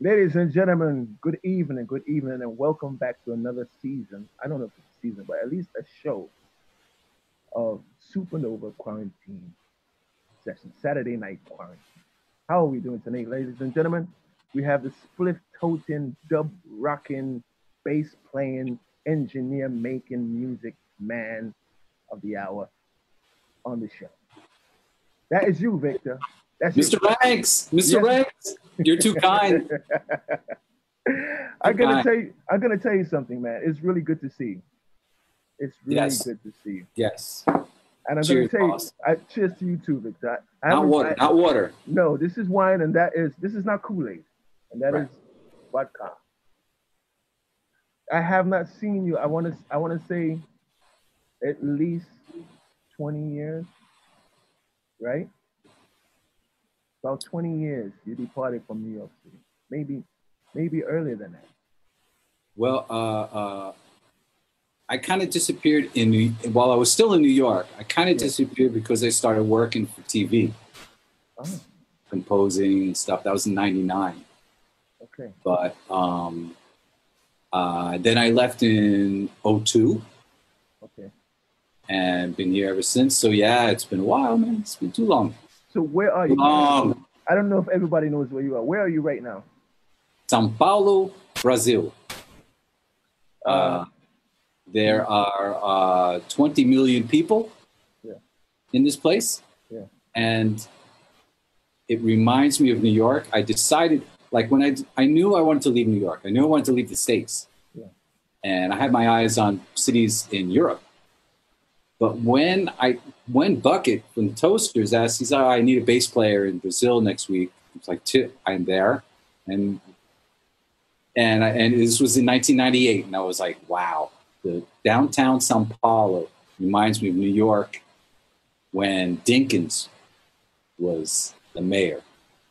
Ladies and gentlemen, good evening, and welcome back to another season. I don't know if it's a season, but at least a show of Supernova Quarantine Session, Saturday Night Quarantine. How are we doing tonight, ladies and gentlemen? We have the spliff-toting, dub-rocking, bass-playing, engineer-making music man of the hour on the show. That is you, Victor. That's Mr. You. Ranks. Mr. Yeah. Ranks, you're too kind. I'm gonna tell you something, man. It's really good to see you. It's really good to see you. Yes. And I'm going to tell you, cheers to you too, Victor. Not water. No, this is wine, and this is not Kool-Aid, and that is vodka. I have not seen you. I want to say at least 20 years, right? About 20 years you departed from New York City. Maybe earlier than that. Well, I kind of disappeared while I was still in New York. I kind of disappeared because I started working for TV, composing and stuff. That was in '99. Okay. But then I left in '02. Okay. And been here ever since. So yeah, it's been a while, man. It's been too long. So where are you? I don't know if everybody knows where you are. Where are you right now? São Paulo, Brazil. There are 20 million people in this place. Yeah. And it reminds me of New York. I decided, like when I knew I wanted to leave New York. I knew I wanted to leave the States. Yeah. And I had my eyes on cities in Europe. But when Bucket from the Toasters asked, he's like, oh, I need a bass player in Brazil next week. It's like, I'm there. And this was in 1998. And I was like, wow. The downtown São Paulo reminds me of New York when Dinkins was the mayor.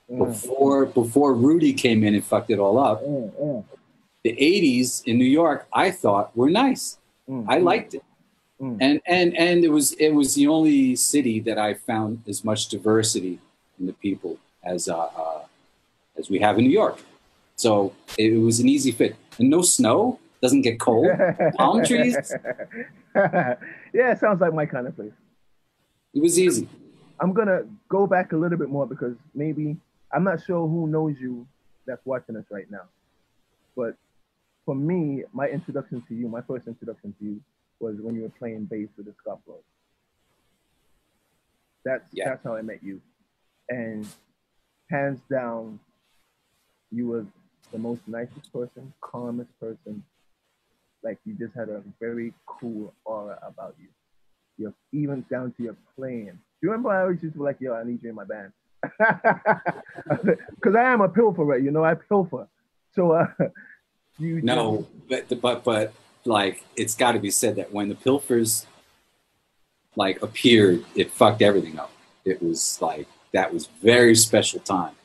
Before Rudy came in and fucked it all up. The 80s in New York, I thought, were nice. I liked it. And it was the only city that I found as much diversity in the people as we have in New York. So it was an easy fit. And no snow. Doesn't get cold. Palm trees. Yeah, it sounds like my kind of place. It was easy. I'm going to go back a little bit more because maybe, I'm not sure who knows you that's watching us right now. But for me, my first introduction to you was when you were playing bass with the Scofflaws. That's how I met you. And hands down, you were the most nicest person, calmest person. Like you just had a very cool aura about you. You're even down to your playing. Do you remember I always used to be like, yo, I need you in my band. Because I am a pilferer, you know, I pilfer. So but like it's gotta be said that when the pilfers like appeared, it fucked everything up. It was like, that was very special time.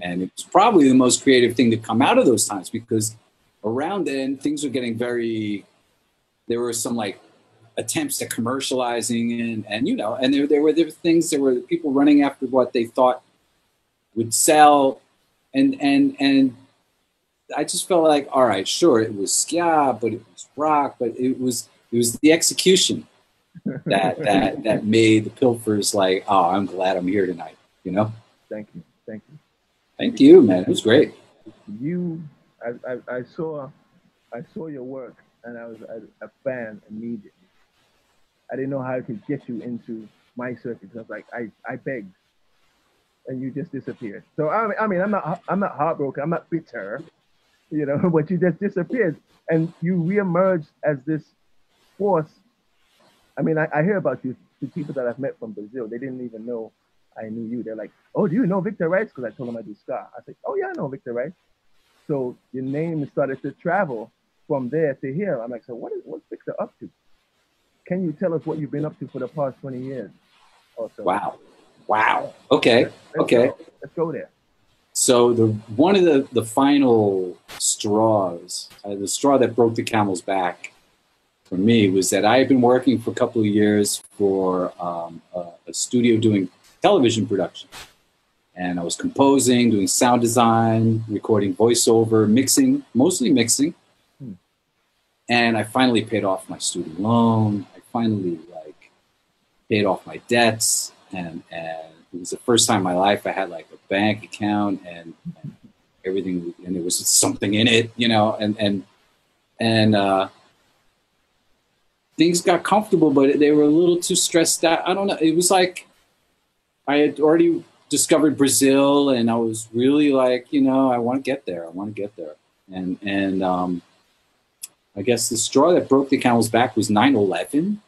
And it's probably the most creative thing to come out of those times because around then, things were getting there were some like attempts at commercializing and you know, and there were things, there were people running after what they thought would sell. And I just felt like, all right, sure, it was ska, but it was rock, but it was the execution that made the pilfers like, oh, I'm glad I'm here tonight, you know? Thank you. Thank you, man, it was great. I saw your work and I was a fan immediately. I didn't know how I could get you into my circuit. I was like, I begged, and you just disappeared. So I mean, I'm not heartbroken. I'm not bitter, you know. But you just disappeared, and you reemerged as this force. I mean, I hear about you to people that I've met from Brazil. They didn't even know I knew you. They're like, oh, do you know Victor Rice? Because I told them I do ska. I said, oh yeah, I know Victor Rice. So your name started to travel from there to here. I'm like, so what's Victor up to? Can you tell us what you've been up to for the past 20 years or so? Wow. Okay. Let's go there. So one of the final straws, the straw that broke the camel's back for me was that I had been working for a couple of years for a studio doing television production. And I was composing, doing sound design, recording voiceover, mixing, mostly mixing. And I finally paid off my student loan. I finally paid off my debts. And it was the first time in my life I had a bank account and everything. And there was something in it, you know, and things got comfortable, but they were a little too stressed out. I don't know. It was like I had already discovered Brazil, and I was really I want to get there. And I guess the straw that broke the camel's back was 9/11.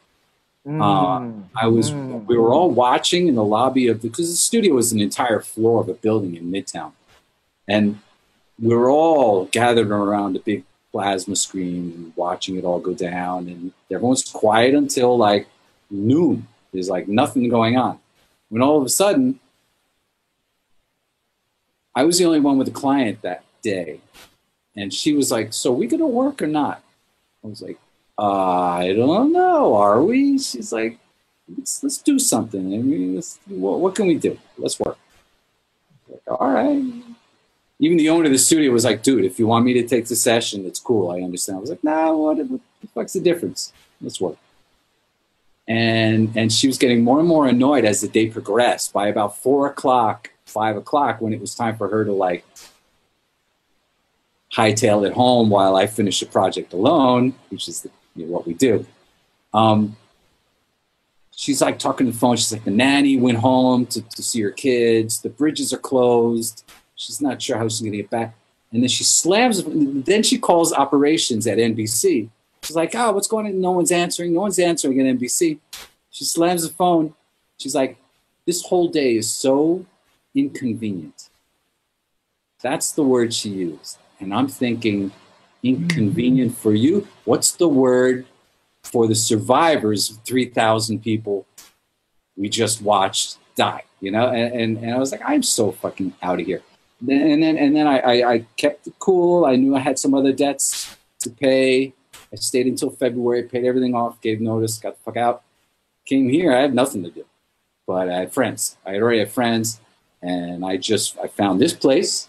We were all watching in the lobby of because the studio was an entire floor of a building in Midtown, and we were all gathered around a big plasma screen and watching it all go down. And everyone's quiet until noon. There's nothing going on. When all of a sudden, I was the only one with a client that day. And she was like, "So are we going to work or not?" I was like, "I don't know. Are we?" She's like, let's do something. I mean, what can we do? Let's work. All right. Even the owner of the studio was like, "Dude, if you want me to take the session, it's cool. I understand." I was like, "Nah, what the fuck's the difference? Let's work." And she was getting more and more annoyed as the day progressed. By about 4 o'clock, 5 o'clock, when it was time for her to hightail it home while I finish the project alone, which is what we do. She's talking to the phone. She's like, the nanny went home to see her kids. The bridges are closed. She's not sure how she's going to get back. And then she slams. Then she calls operations at NBC. She's like, "Oh, what's going on? No one's answering. No one's answering at NBC." She slams the phone. She's like, "This whole day is so inconvenient." That's the word she used. And I'm thinking, inconvenient for you? What's the word for the survivors of 3,000 people we just watched die? You know? And I was like, I'm so fucking out of here. And then I kept it cool. I knew I had some other debts to pay. I stayed until February, paid everything off, gave notice, got the fuck out. Came here, I had nothing to do. But I had friends. I already had friends. And I found this place.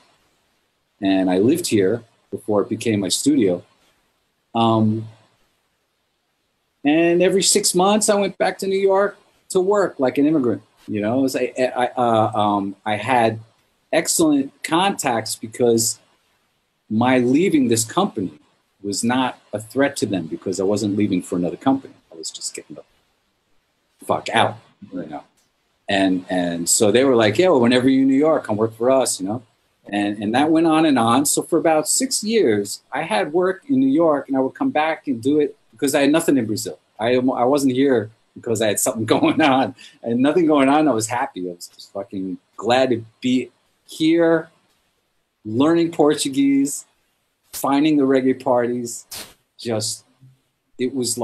And I lived here before it became my studio. And every 6 months, I went back to New York to work like an immigrant. You know, I had excellent contacts because my leaving this company was not a threat to them because I wasn't leaving for another company. I was just getting the fuck out, you know. And so they were like, "Yeah, well, whenever you're in New York, come work for us," you know. And that went on and on. So for about 6 years, I had work in New York, and I would come back and do it because I had nothing in Brazil. I wasn't here because I had something going on. I had nothing going on. I was happy. I was just fucking glad to be here, learning Portuguese, finding the reggae parties. Just, it was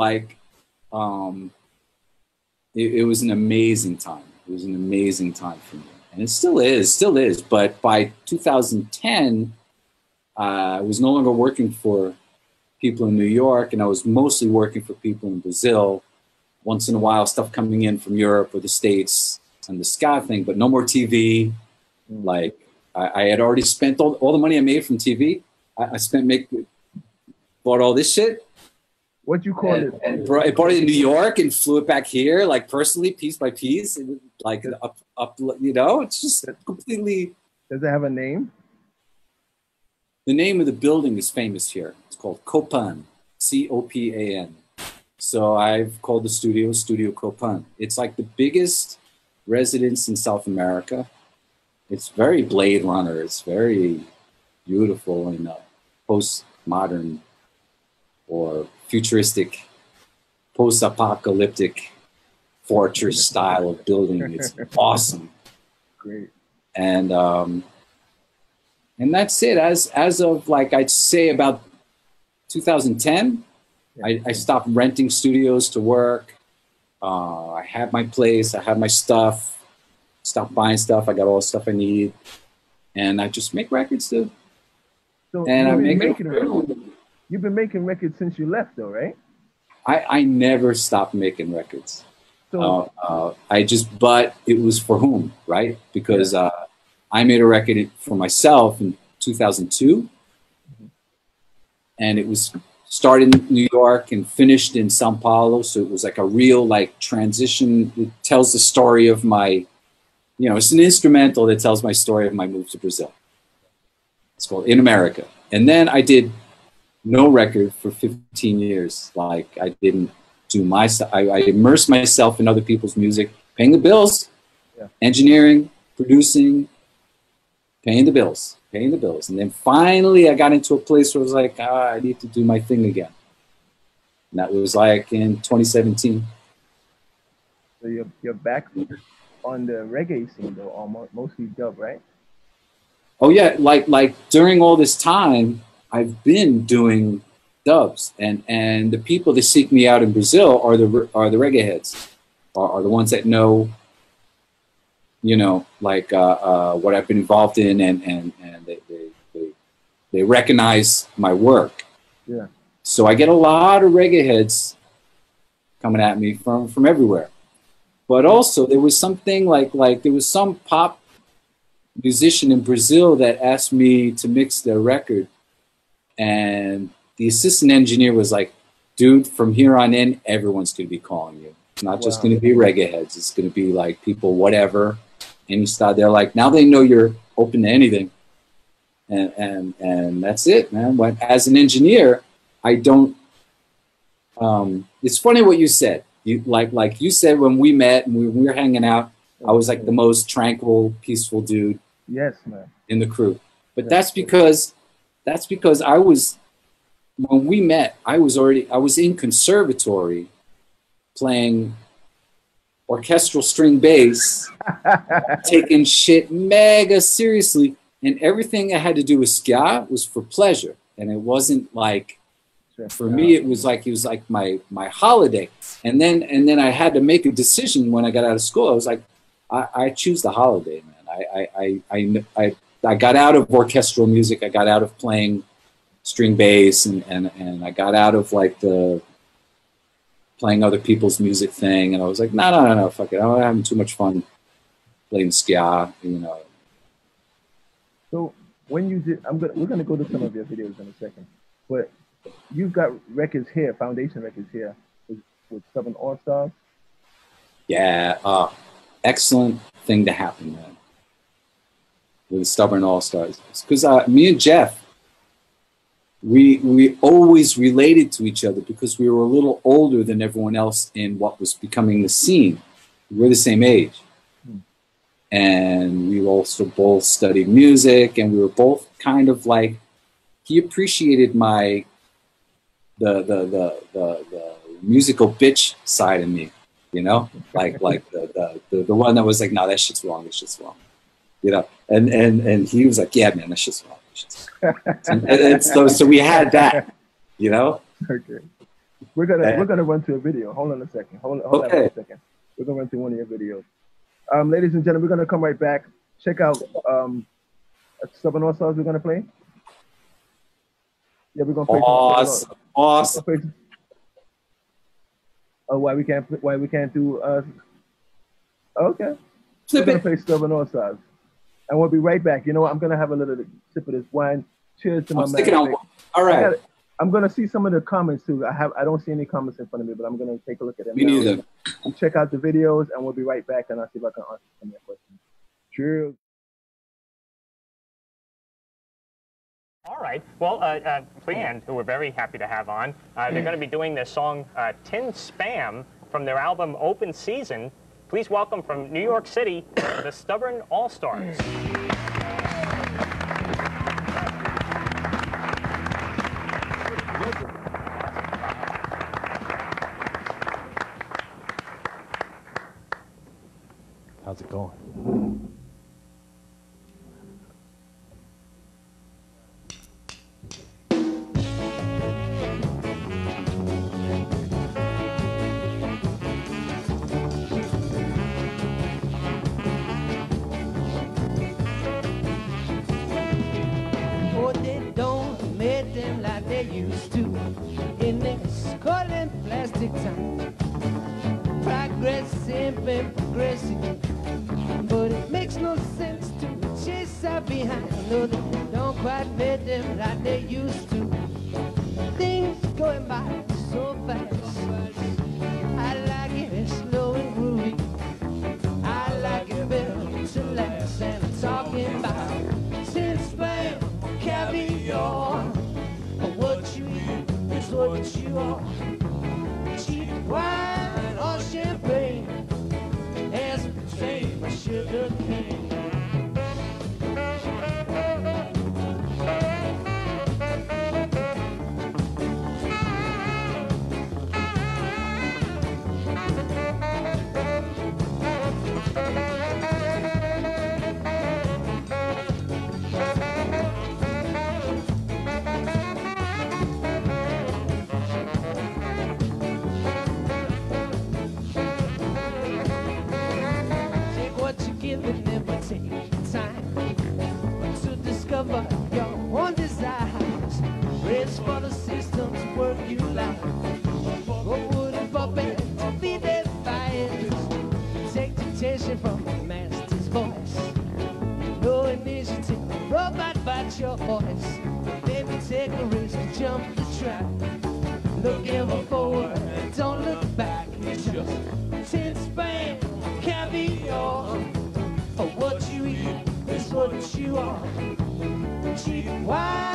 it was an amazing time. It was an amazing time for me. And it still is. But by 2010, I was no longer working for people in New York, and I was mostly working for people in Brazil. Once in a while, stuff coming in from Europe or the States and the ska thing, but no more TV. I had already spent all the money I made from TV. I bought all this shit. What'd you call it? And brought it to New York and flew it back here, personally, piece by piece, and up, you know. It's just completely. Does it have a name? The name of the building is famous here. It's called Copan, C-O-P-A-N. So I've called the studio Studio Copan. It's the biggest residence in South America. It's very Blade Runner. It's very beautiful and postmodern or futuristic, post-apocalyptic fortress style of building. It's awesome. Great. And that's it. As of I'd say about 2010, yeah. I stopped renting studios to work. I had my place. I had my stuff. Stopped buying stuff. I got all the stuff I need, and I just make records too. So and I make it. You've been making records since you left, though, right? I never stopped making records. So, but it was for whom, right? Because I made a record for myself in 2002, and it was started in New York and finished in São Paulo. So it was like a real like transition. It tells the story of my, you know, it's an instrumental that tells my story of my move to Brazil. It's called In America. And then I did no record for 15 years. Like I didn't do my stuff. I immersed myself in other people's music, paying the bills, engineering, producing, paying the bills. And then finally I got into a place where I was like, I need to do my thing again. And that was like in 2017. So you're back on the reggae scene though, almost, mostly dub, right? Oh yeah, like during all this time, I've been doing dubs, and the people that seek me out in Brazil are the reggae heads, are the ones that know, you know, like what I've been involved in, and they recognize my work. Yeah. So I get a lot of reggae heads coming at me from everywhere, but also there was something like there was some pop musician in Brazil that asked me to mix their record, and the assistant engineer was like, dude, from here on in everyone's going to be calling you. It's not just going to be reggae heads, it's going to be like people whatever any style. They're like, now they know you're open to anything, and that's it, man. When, as an engineer, I don't it's funny what you said, you like you said when we met and we were hanging out, I was like the most tranquil, peaceful dude. Yes, man. In the crew. But yes, that's because I was, when we met, I was in conservatory playing orchestral string bass, taking shit mega seriously, and everything I had to do with ska was for pleasure, and it wasn't like, for me, it was like my holiday. And then I had to make a decision when I got out of school. I was like, I choose the holiday, man. I got out of orchestral music. I got out of playing string bass, and I got out of like the playing other people's music thing. And I was like, no, fuck it. I'm having too much fun playing ska, you know. So when you did, we're gonna go to some of your videos in a second, but you've got records here, Foundation records here with Stubborn All-Stars. Yeah. Excellent thing to happen, man, with the Stubborn All-Stars. Because me and Jeff, we always related to each other because we were a little older than everyone else in what was becoming the scene. We were the same age. And we also both studied music, and we were both kind of like, he appreciated my, the musical bitch side of me. You know, like the one that was like, no, that shit's wrong. You know, and he was like, yeah, man, that shit's wrong. and so we had that, you know. Okay, we're gonna run to a video. Hold on a second. Hold on a second. We're gonna run to one of your videos. Ladies and gentlemen, we're gonna come right back. Check out Stubborn All-Stars. We're gonna play. Yeah, we're gonna play. Awesome. Why we can't do okay. We're gonna play Stubborn All-Stars, and we'll be right back. You know what? I'm gonna have a little sip of this wine. Cheers to my man. All right. I'm gonna see some of the comments too. I don't see any comments in front of me, but I'm gonna take a look at them. Me neither. And check out the videos, and we'll be right back, and I'll see if I can answer some of your questions. Cheers. All right. Well, band, who we're very happy to have on, they're going to be doing their song Tin Spam from their album Open Season. Please welcome from New York City, the Stubborn All-Stars. How's it going? Progressing, but it makes no sense to chase though they don't quite fit them like they used to. Things going by so fast. I like it slow and groovy. I like it better to last. And I'm talking about since spam, caviar. What you eat is what you are. Cheap wine or champagne. As we change, sugar cane. Wow.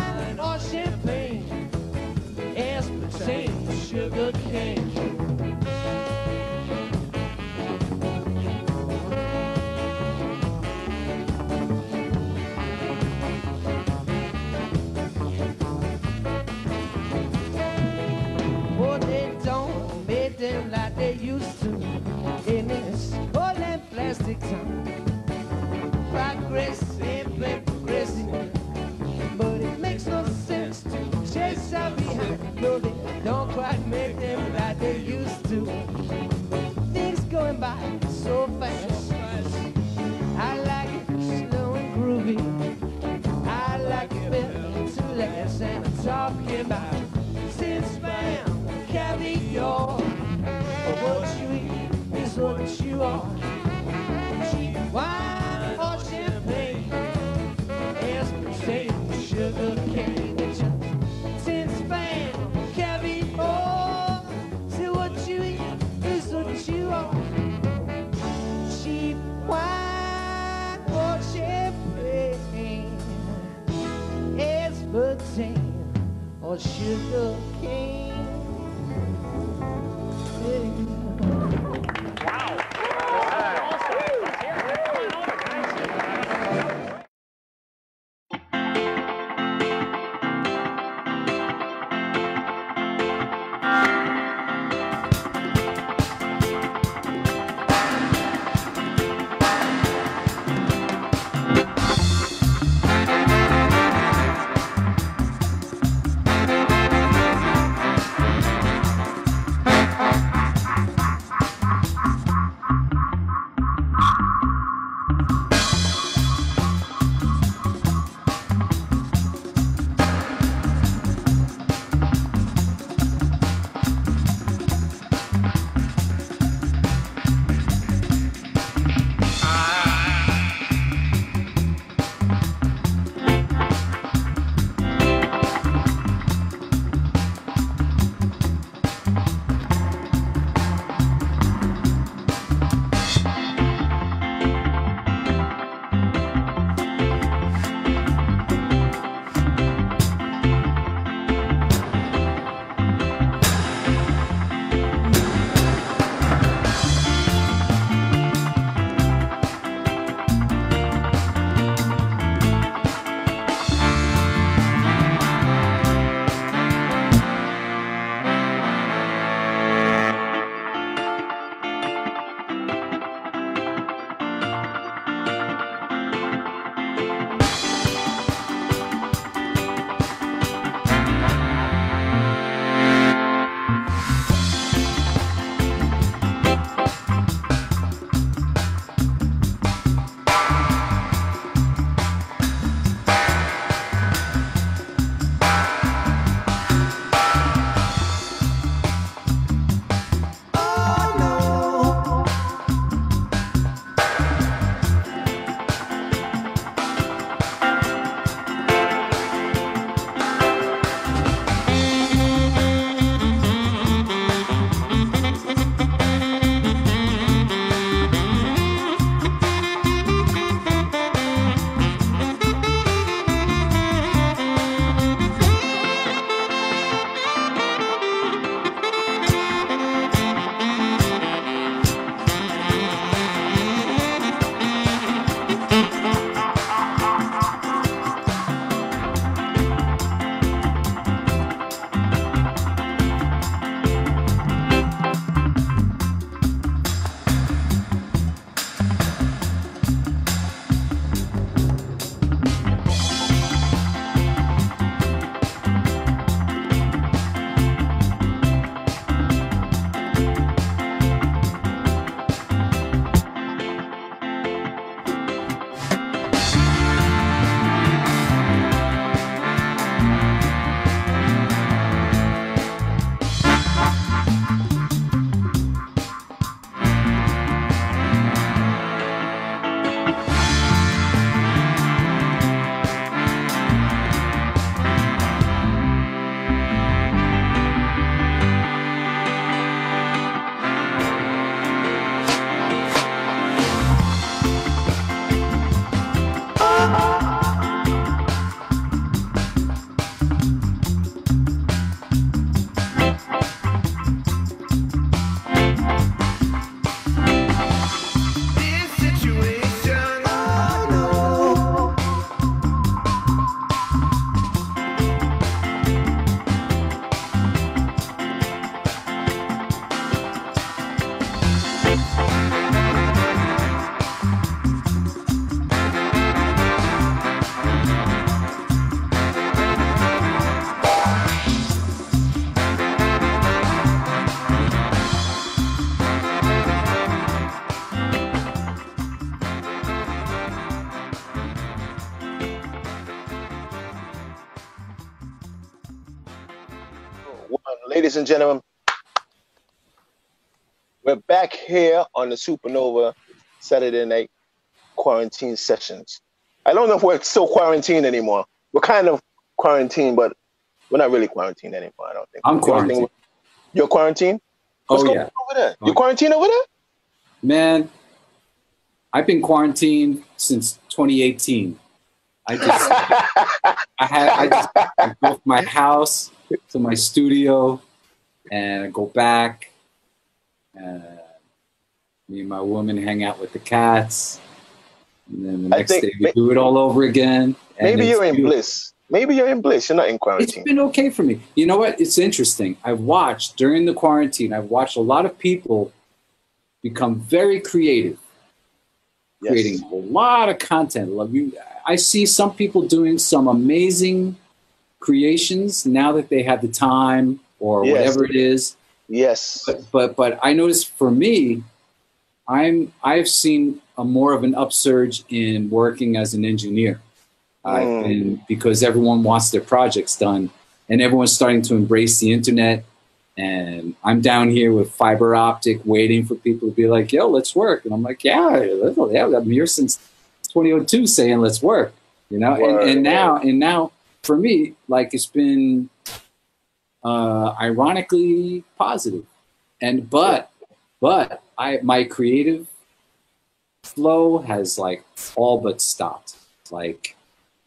Ladies and gentlemen, we're back here on the Supernova Saturday Night Quarantine Sessions. I don't know if we're still quarantined anymore. We're kind of quarantined, but we're not really quarantined anymore, I don't think. I'm quarantined. You're quarantined? What's going on over there? You quarantined over there? Man, I've been quarantined since 2018. I go from my house to my studio, and I go back. Me and my woman hang out with the cats, and then the next day we do it all over again. Maybe you're in bliss. Maybe you're in bliss. You're not in quarantine. It's been okay for me. You know what? It's interesting. I've watched during the quarantine. I've watched a lot of people become very creative, creating a lot of content. I see some people doing some amazing creations now that they have the time or whatever it is. Yes. But I noticed for me, I've seen a more of an upsurge in working as an engineer. I've been, because everyone wants their projects done and everyone's starting to embrace the internet. And I'm down here with fiber optic waiting for people to be like, yo, let's work. And I'm like, yeah, I'm here since 2002 saying let's work, you know. And now for me, like, it's been ironically positive, and but my creative flow has like all but stopped. Like,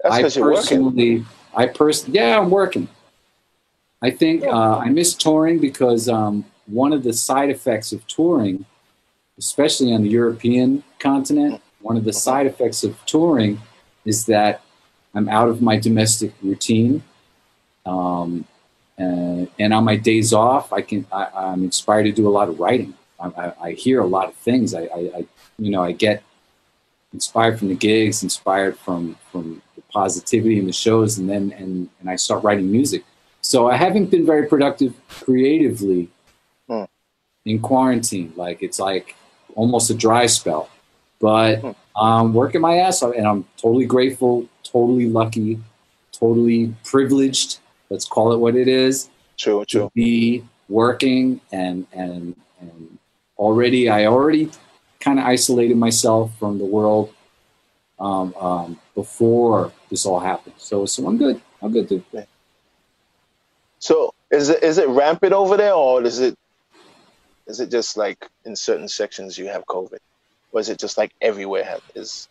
I'm working. I think I miss touring because one of the side effects of touring, especially on the European continent, one of the side effects of touring is that I'm out of my domestic routine, and on my days off, I'm inspired to do a lot of writing. I hear a lot of things. I get inspired from the gigs, inspired from the positivity in the shows, and then I start writing music. So I haven't been very productive creatively in quarantine. Like, it's like almost a dry spell. But I'm working my ass off, and I'm totally grateful, totally lucky, totally privileged. Let's call it what it is. True. To be working, and I already kind of isolated myself from the world before this all happened. So I'm good. I'm good, dude. So is it rampant over there, or is it just like in certain sections you have COVID? Or is it just like everywhere is?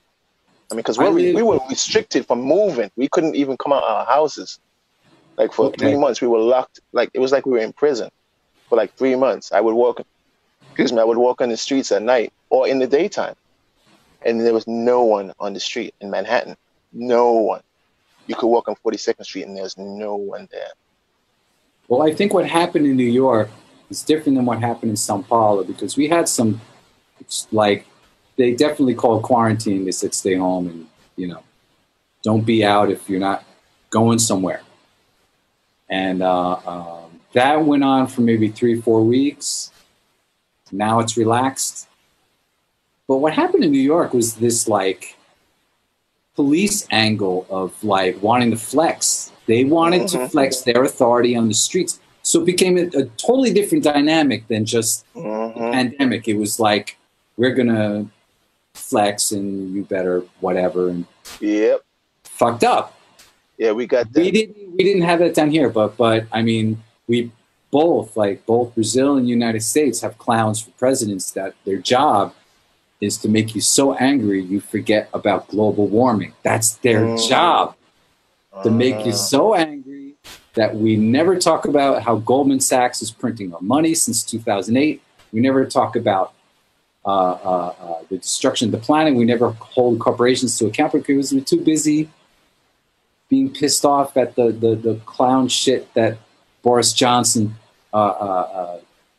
I mean, because we were restricted from moving. We couldn't even come out of our houses. Like, for 3 months, we were locked. Like, it was like we were in prison for like 3 months. I would walk on the streets at night or in the daytime, and there was no one on the street in Manhattan. No one. You could walk on 42nd Street, and there's no one there. Well, I think what happened in New York is different than what happened in São Paulo, because we had some, like, they definitely called quarantine. They said stay home and, you know, don't be out if you're not going somewhere. And that went on for maybe 3 or 4 weeks. Now it's relaxed. But what happened in New York was this, like, police angle of, like, wanting to flex. They wanted to flex their authority on the streets. So it became a totally different dynamic than just the pandemic. It was like, we're going to flex and you better whatever. And fucked up. Yeah, we got that. We didn't have that down here, but I mean, we both, like, both Brazil and United States have clowns for presidents that their job is to make you so angry you forget about global warming. That's their job, to make you so angry that we never talk about how Goldman Sachs is printing our money since 2008. We never talk about the destruction of the planet. We never hold corporations to account because we're too busy being pissed off at the clown shit that Boris Johnson,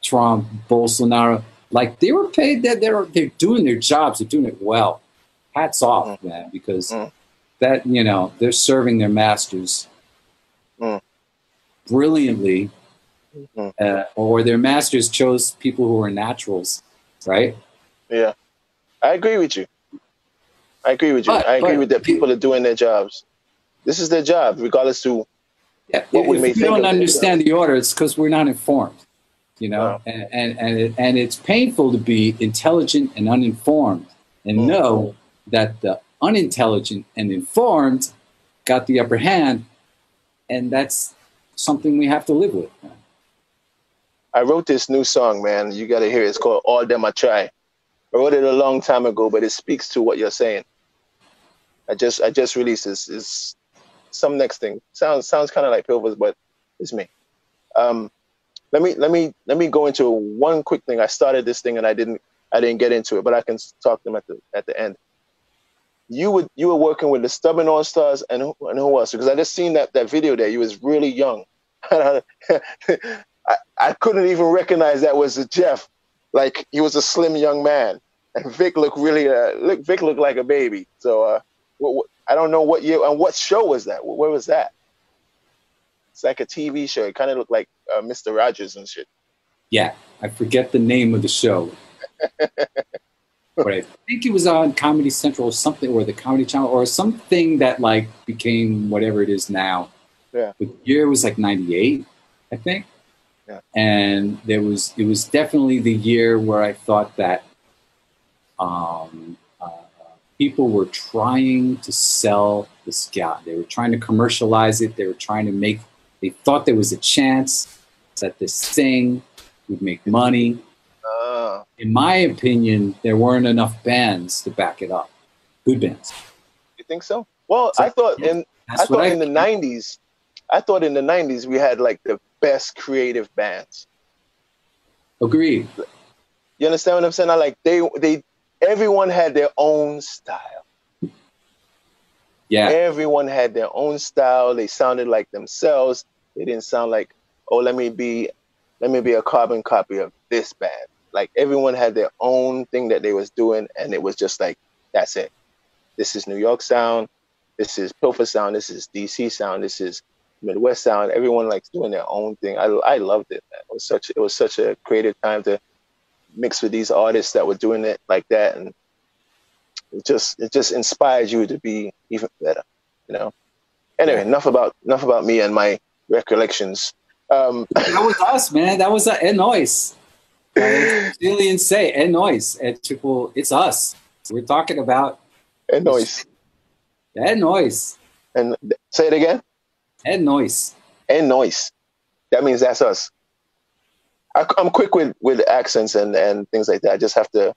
Trump, Bolsonaro, like, they were paid, that they're doing their jobs, they're doing it well. Hats off, man, because that, you know, they're serving their masters brilliantly, or their masters chose people who are naturals, right? Yeah, I agree with you. I agree with you. I agree with that people are doing their jobs. This is their job, regardless to Yeah, if you don't understand the order, it's because we're not informed, you know. Wow. And it's painful to be intelligent and uninformed, and know that the unintelligent and informed got the upper hand, and that's something we have to live with. Man. I wrote this new song, man. You got to hear it. It's called "All Them I Try." I wrote it a long time ago, but it speaks to what you're saying. I just released this. It's some next thing. Sounds kind of like Pilvers, but it's me. Let me go into one quick thing. I started this thing and I didn't get into it, but I can talk to them at the end. You were working with the Stubborn All-Stars and who else? Because I just seen that video there. You was really young. I couldn't even recognize that was a Jeff. Like, he was a slim young man, and Vic looked really Vic looked like a baby. So I don't know what year and what show was that. Where was that? It's like a TV show. It kind of looked like Mr. Rogers and shit. Yeah, I forget the name of the show, but I think it was on Comedy Central or something, or the Comedy Channel, or something that like became whatever it is now. Yeah, the year was like '98, I think. Yeah. And it was definitely the year where I thought that people were trying to sell the scout. They were trying to commercialize it. They were trying to make. They thought there was a chance that this thing would make money. In my opinion, there weren't enough bands to back it up. Good bands. You think so? Well, so, I thought in the '90s we had like the best creative bands. Agreed. You understand what I'm saying? I like everyone had their own style. Yeah. Everyone had their own style. They sounded like themselves. They didn't sound like, oh, let me be a carbon copy of this band. Like, everyone had their own thing that they was doing, and it was just like, that's it. This is New York sound. This is Pilfer sound. This is DC sound. This is Midwest sound. Everyone likes doing their own thing. I loved it, man. It was such a creative time to mix with these artists that were doing it like that, and it just inspired you to be even better, you know. Anyway, enough about me and my recollections. That was us, man. That was Ed Noyce. Really insane. Ed Noyce. Ed Triple. It's us. We're talking about Ed Noyce. Ed Noyce. And say it again. Ed Noyce. Ed Noyce. That means that's us. I'm quick with accents and things like that. I just have to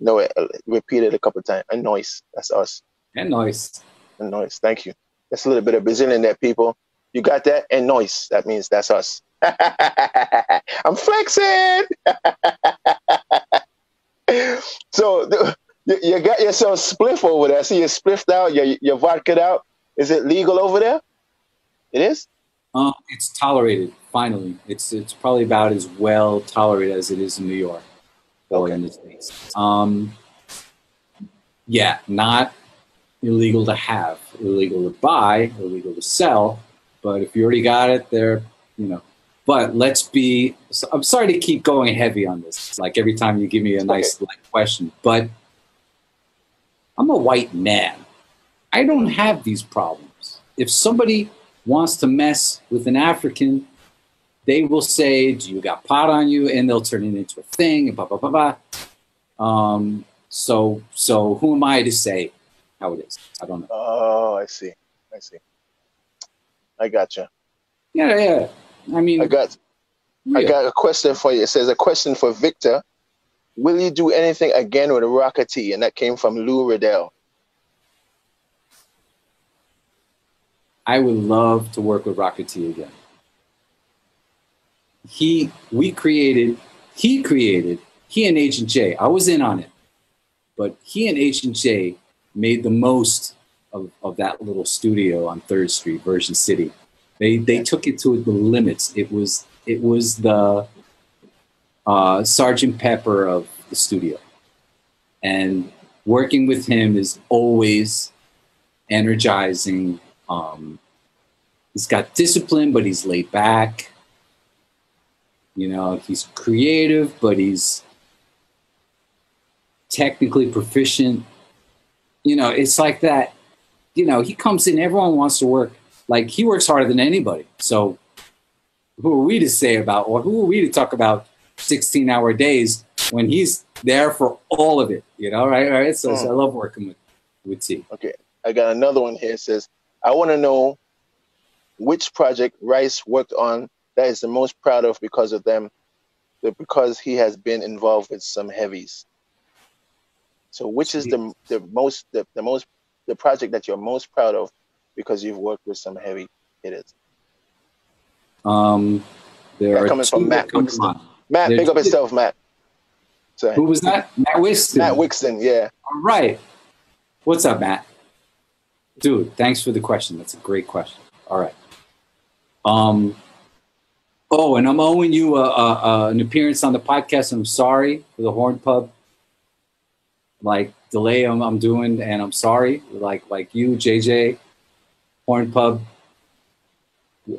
know it, repeat it a couple of times. Ed Noyce. That's us. Ed Noyce. Ed Noyce. Thank you. That's a little bit of Brazilian there, people. You got that? Ed Noyce. That means that's us. I'm flexing. So you got yourself spliff over there. I see you spliffed out. You're vodka'd out. Is it legal over there? It is? It's tolerated, finally. It's probably about as well tolerated as it is in New York. Okay. In the States. Yeah, not illegal to have, illegal to buy, illegal to sell. But if you already got it, they're, you know. But let's be, I'm sorry to keep going heavy on this, like every time you give me a nice question, but I'm a white man. I don't have these problems. If somebody wants to mess with an African, they will say, do you got pot on you? And they'll turn it into a thing, and blah, blah, blah, blah. So who am I to say how it is? I don't know. Oh, I see. I gotcha. Yeah. I mean, I got a question for you. It says, a question for Victor. Will you do anything again with a Rocker T? And that came from Lou Riddell. I would love to work with Rocker T again. He and Agent Jay, I was in on it, but he and Agent Jay made the most of that little studio on 3rd Street, Version City. They took it to the limits. It was the Sgt. Pepper of the studio. And working with him is always energizing. He's got discipline, but he's laid back. You know, he's creative, but he's technically proficient. You know, it's like that. You know, he comes in, everyone wants to work Like, he works harder than anybody. So who are we to say about, or who are we to talk about 16-hour days when he's there for all of it, you know, right? All right. So I love working with T. Okay. I got another one here. It says, I want to know which project Rice worked on that is the most proud of because of them, because he has been involved with some heavies. So which is the project that you're most proud of because you've worked with some heavy hitters? There are coming from Matt Wixton. Matt, big up yourself, Matt. Sorry. Who was that? Matt Wixton. Matt Wixton, yeah. All right. What's up, Matt? Dude, thanks for the question. That's a great question. All right. Oh, and I'm owing you an appearance on the podcast. I'm sorry for the Horn Pub delay I'm doing, and I'm sorry. Like you, JJ, Horn Pub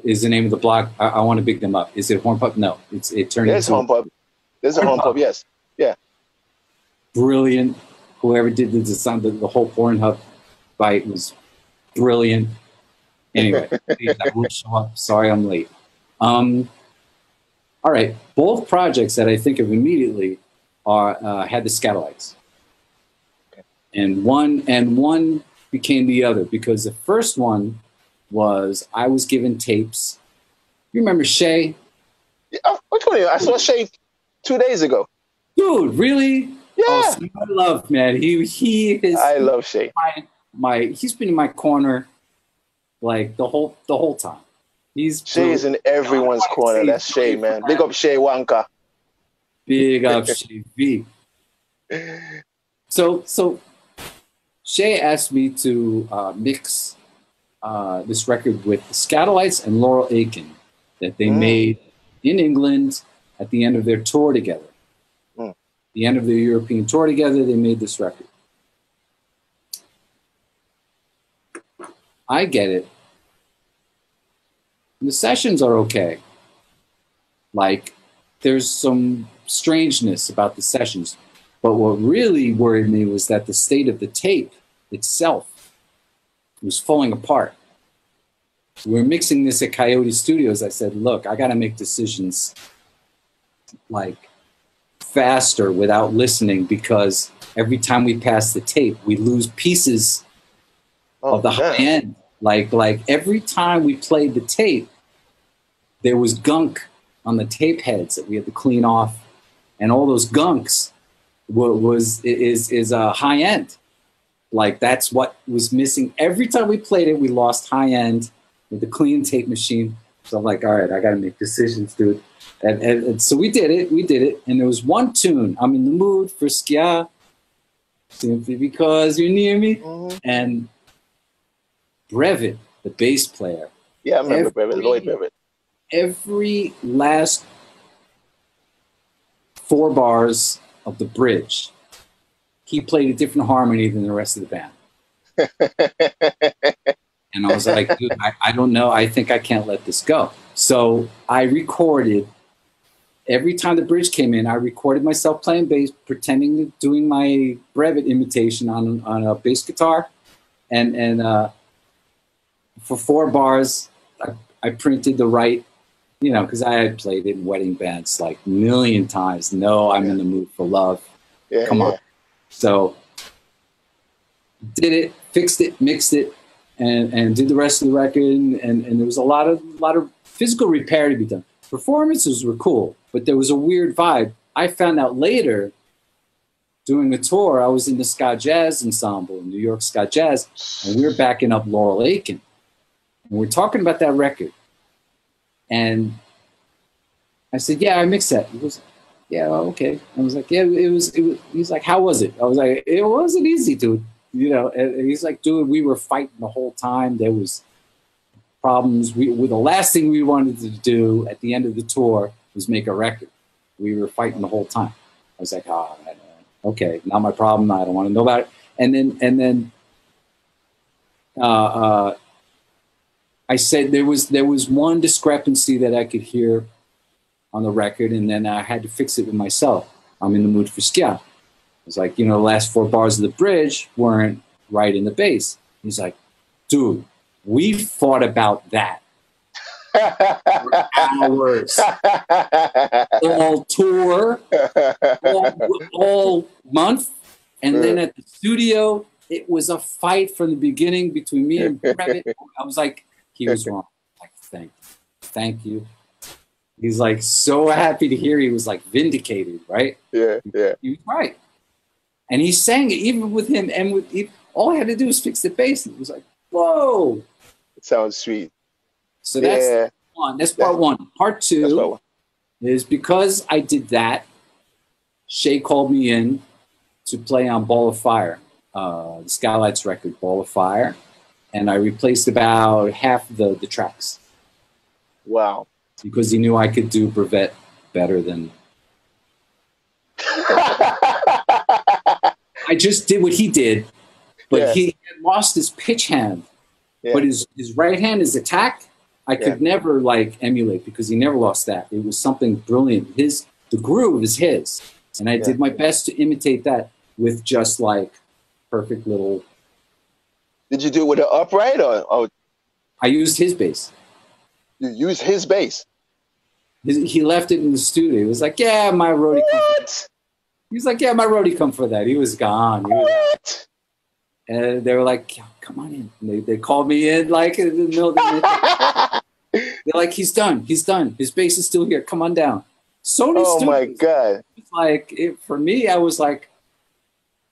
is the name of the blog. I want to big them up. Is it Horn Pub? No, it turned into Horn Pub. There's a Horn Pub. Yes, yeah. Brilliant. Whoever did the design, the whole Pornhub bite was brilliant. Anyway, please, I will show up. Sorry, I'm late. All right, both projects that I think of immediately are had the Skatalites. And one became the other, because the first one was I was given tapes. You remember Shay? Yeah, what do you mean? I saw Shay 2 days ago. Dude, really? Yeah. Oh, so I love, man. He is. I love Shay. He's been in my corner like the whole time. Shay's in everyone's corner. That's Shay, man. Big up Shay Wanka. Big up Shay V. So. Shay asked me to mix this record with the Skatalites and Laurel Aitken that they made in England at the end of their tour together. The end of their European tour together, they made this record. I get it. The sessions are okay. Like, there's some strangeness about the sessions. But what really worried me was that the state of the tape itself was falling apart. We're mixing this at Coyote Studios. I said, look, I got to make decisions like faster without listening, because every time we pass the tape, we lose pieces of the high end. Like every time we played the tape, there was gunk on the tape heads that we had to clean off, and all those gunks is high end. Like, that's what was missing. Every time we played it, we lost high end with the clean tape machine. So I'm like, all right, I got to make decisions, dude. And so we did it. And there was one tune, I'm in the mood for Skia, simply because you're near me. And Brevett, the bass player. Yeah, I remember Brevett, Lloyd Brevett. Every last 4 bars of the bridge, he played a different harmony than the rest of the band. And I was like, dude, I don't know. I think I can't let this go. So I recorded, every time the bridge came in, I recorded myself playing bass, pretending, doing my Brevett imitation on a bass guitar. And for 4 bars, I printed the right, you know, because I had played in wedding bands like a million times. No, I'm in the mood for love. Yeah, Come on. So did it, fixed it, mixed it, and did the rest of the record. And there was a lot of physical repair to be done. Performances were cool, but there was a weird vibe. I found out later, doing a tour, I was in the Ska Jazz Ensemble, New York Ska Jazz, and we were backing up Laurel Aitken. And we're talking about that record. And I said, yeah, I mixed that. He goes, yeah, okay. I was like, yeah, it was. He's like, how was it? I was like, it wasn't easy, dude. You know, and he's like, dude, we were fighting the whole time. There was problems. The last thing we wanted to do at the end of the tour was make a record. We were fighting the whole time. I was like, oh, okay, not my problem. I don't want to know about it. And then I said there was one discrepancy that I could hear on the record, and then I had to fix it with myself. I'm in the mood for Skia. It's like, you know, the last 4 bars of the bridge weren't right in the bass. He's like, dude, We fought about that for hours. All tour, all month. And then at the studio, it was a fight from the beginning between me and Brevett. I was like, he was wrong. Like, thank you. He's like, so happy to hear he was like vindicated, right? Yeah, yeah. He was right. And he sang it, even with him. And with, all I had to do was fix the bass. And it was like, whoa. It sounds sweet. So that's one. That's part one. Part two is because I did that, Shay called me in to play on Ball of Fire, the Skatalites record, Ball of Fire. And I replaced about half the tracks. Wow. Because he knew I could do Brevett better than... I just did what he did, but he lost his pitch hand. Yeah. But his right hand, his attack, I could never like emulate because he never lost that. It was something brilliant. The groove is his. And I did my best to imitate that with just like perfect little... Did you do it with an upright or... I used his bass. You used his bass? He left it in the studio. He was like, yeah, my roadie... What? He was like, yeah, my roadie come for that. He was gone. He was... What? And they were like, yeah, come on in. And they called me in like in the middle of the night. They're like, he's done. He's done. His bass is still here. Come on down. Sony Studios. Oh, my God. Like, for me, I was like,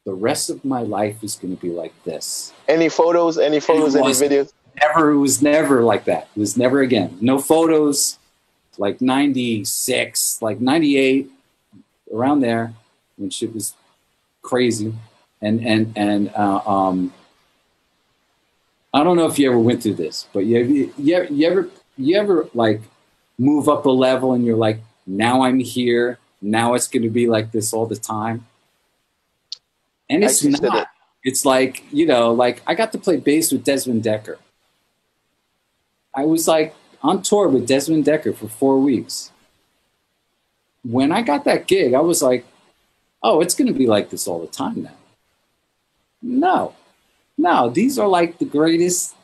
the rest of my life is going to be like this. Any photos, any videos? Never, it was never like that. It was never again. No photos, like 96, like 98, around there, when shit was crazy. And I don't know if you ever went through this, but you ever like move up a level and you're like, now I'm here. Now it's going to be like this all the time. And it's not. It's like, you know, like I got to play bass with Desmond Dekker. I was like on tour with Desmond Dekker for 4 weeks. When I got that gig, I was like, oh, it's going to be like this all the time now. No, these are like the greatest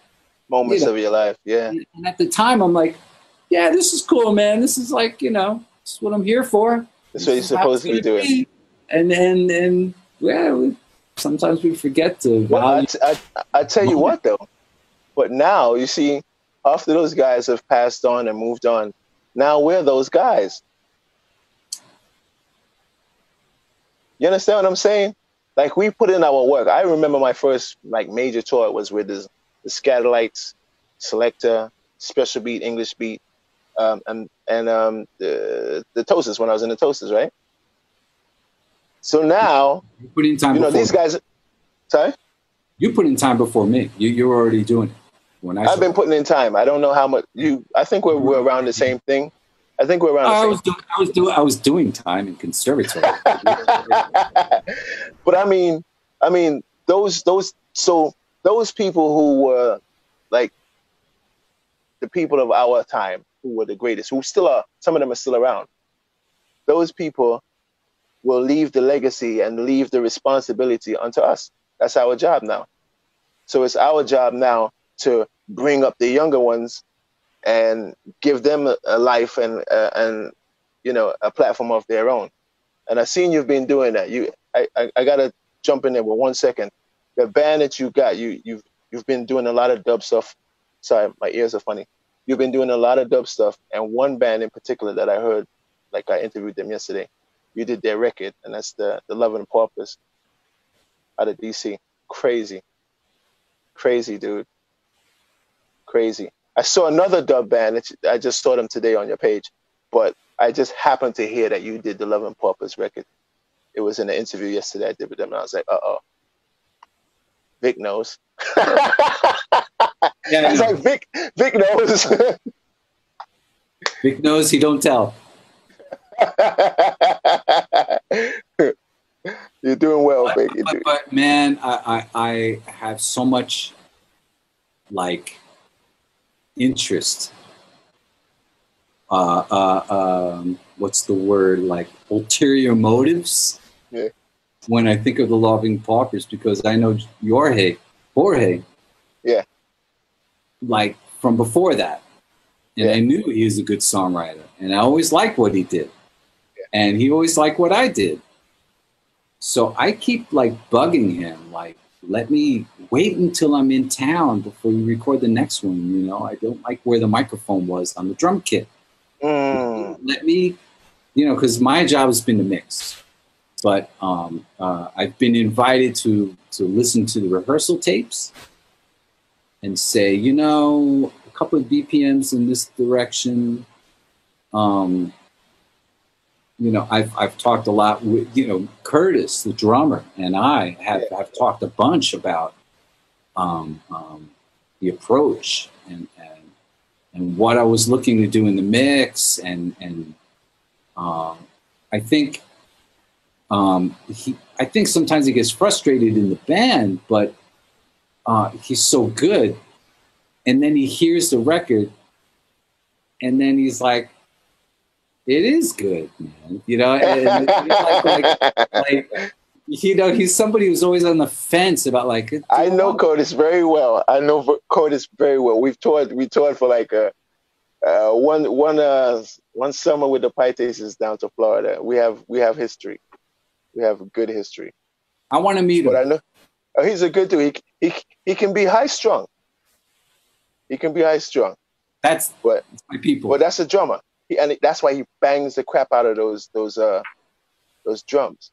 moments of your life. Yeah. And at the time, I'm like, yeah, this is cool, man. This is like, you know, this is what I'm here for. That's what you're supposed to be doing. And yeah, sometimes we forget to. Well, I tell you what, though. But now, you see, after those guys have passed on and moved on, now we're those guys. You understand what I'm saying? Like, we put in our work. I remember my first, like, major tour was with the Skatalites, Selector, Special Beat, English Beat, and the Toasters, when I was in the Toasters, right? So now, you know, these guys... Sorry? You put in time before me. You were already doing it. I've been putting in time. I don't know how much... I think we're around the same thing. I think we're around. I was doing time in conservatory. But I mean, those people who were like the people of our time, who were the greatest, who still are. Some of them are still around. Those people will leave the legacy and leave the responsibility onto us. That's our job now. So it's our job now to bring up the younger ones and give them a life and you know, a platform of their own. And I've seen you've been doing that. I gotta jump in there with 1 second. The band that you got, you've been doing a lot of dub stuff. Sorry, my ears are funny. You've been doing a lot of dub stuff, and one band in particular that I heard, like I interviewed them yesterday. You did their record, and that's the Love and Paupers out of DC. Crazy, crazy dude, crazy. I saw another dub band. I just saw them today on your page, but I just happened to hear that you did the Love and Paupers record. It was in an interview yesterday I did with them, and I was like, uh-oh. Vic knows. Yeah, it's like, Vic knows. Vic knows, he don't tell. You're doing well, Vic. But man, I have so much, like, interest, what's the word, like ulterior motives, when I think of the Love and Paupers, because I know Jorge, yeah, like from before that. And I knew he was a good songwriter, and I always liked what he did. And he always liked what I did. So I keep like bugging him, like, let me wait until I'm in town before you record the next one. You know, I don't like where the microphone was on the drum kit. Let me, you know, because my job has been to mix. But I've been invited to listen to the rehearsal tapes and say, you know, a couple of BPMs in this direction. You know, I've talked a lot with, you know, Curtis, the drummer, and I have I've talked a bunch about the approach and what I was looking to do in the mix, and I think I think sometimes he gets frustrated in the band, but he's so good, and then he hears the record, and then he's like, it is good, man. You know, and like, you know, he's somebody who's always on the fence about like. I know Curtis very well. I know Curtis very well. We've toured. We toured for like one summer with the Pythases down to Florida. We have history. We have good history. I want to meet him. But I know, oh, he's a good dude. He can be high strung. He can be high strung. That's my people. But that's a drummer. And that's why he bangs the crap out of those drums.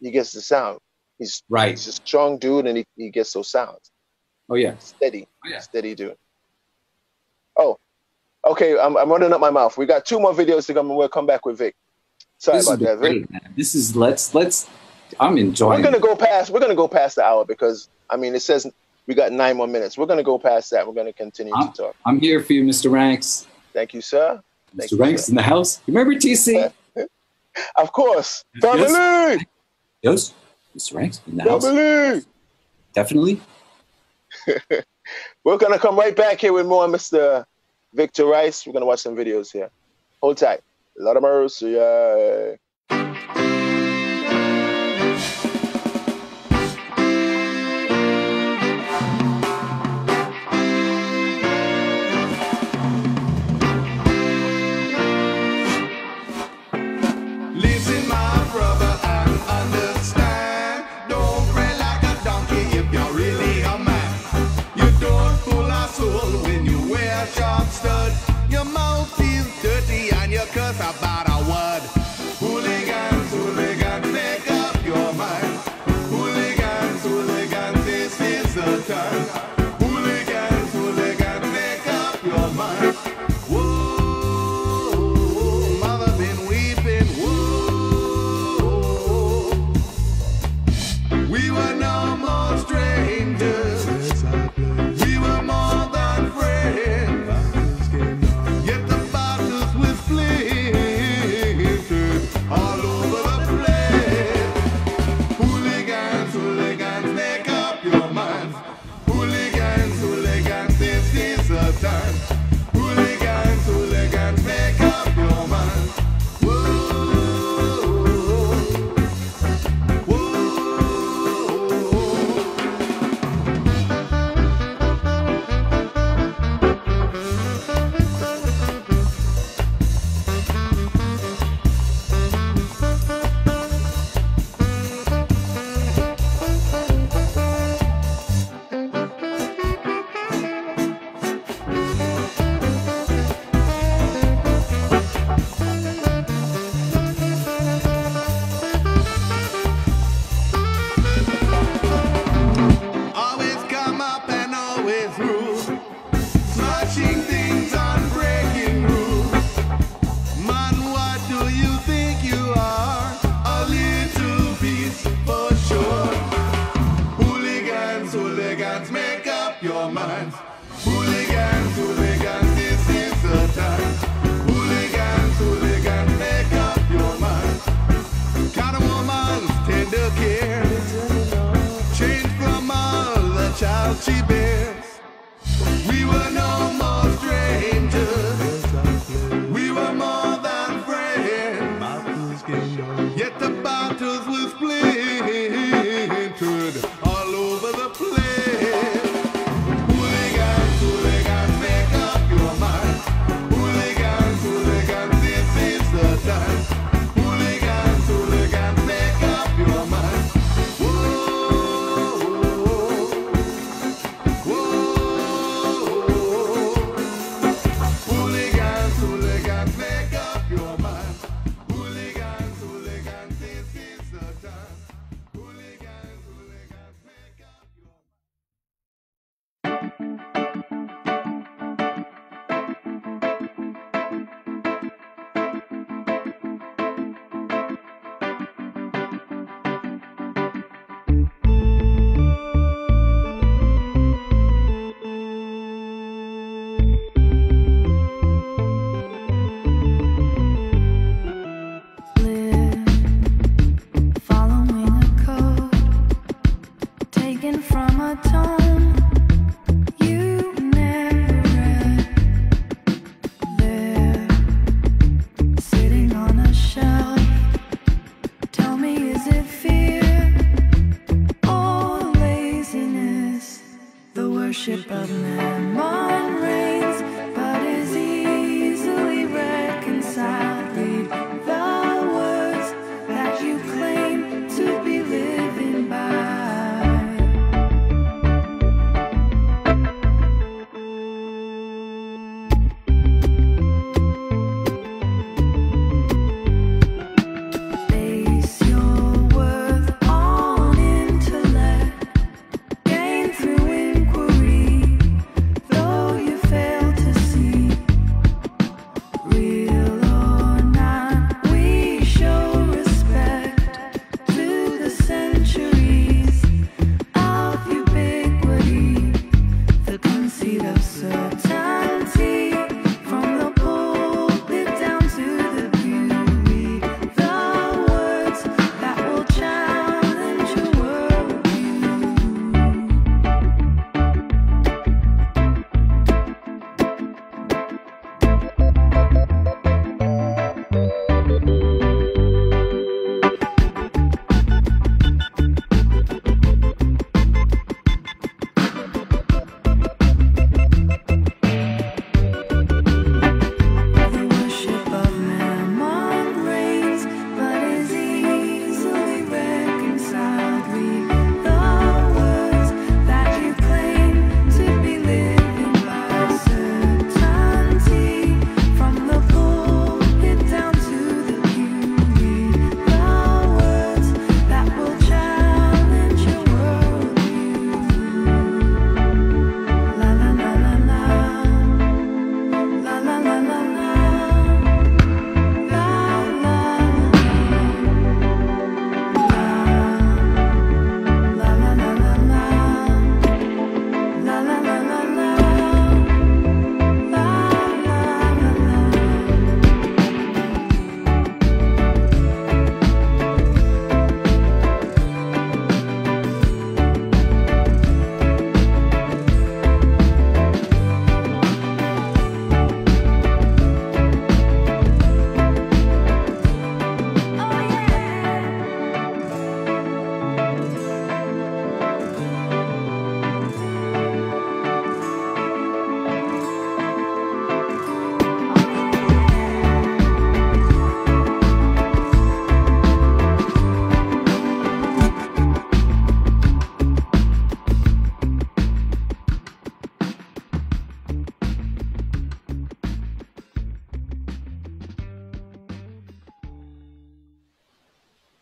He gets the sound. He's right. He's a strong dude, and he gets those sounds. Oh yeah, steady, steady dude. Oh, okay. I'm running up my mouth. We got two more videos to come, and we'll come back with Vic. Sorry about that, Vic. This is let's. I'm enjoying. We're gonna go past the hour because I mean it says we got 9 more minutes. We're gonna go past that. We're gonna continue to talk. I'm here for you, Mr. Ranks. Thank you, sir. Mr. Ranks in the house. Remember TC? Of course. Family! Yes, Mr. Ranks in the house. Definitely. We're going to come right back here with more Mr. Victor Rice. We're going to watch some videos here. Hold tight. A lot of mercy. Your mouth is dirty and you curse about a word.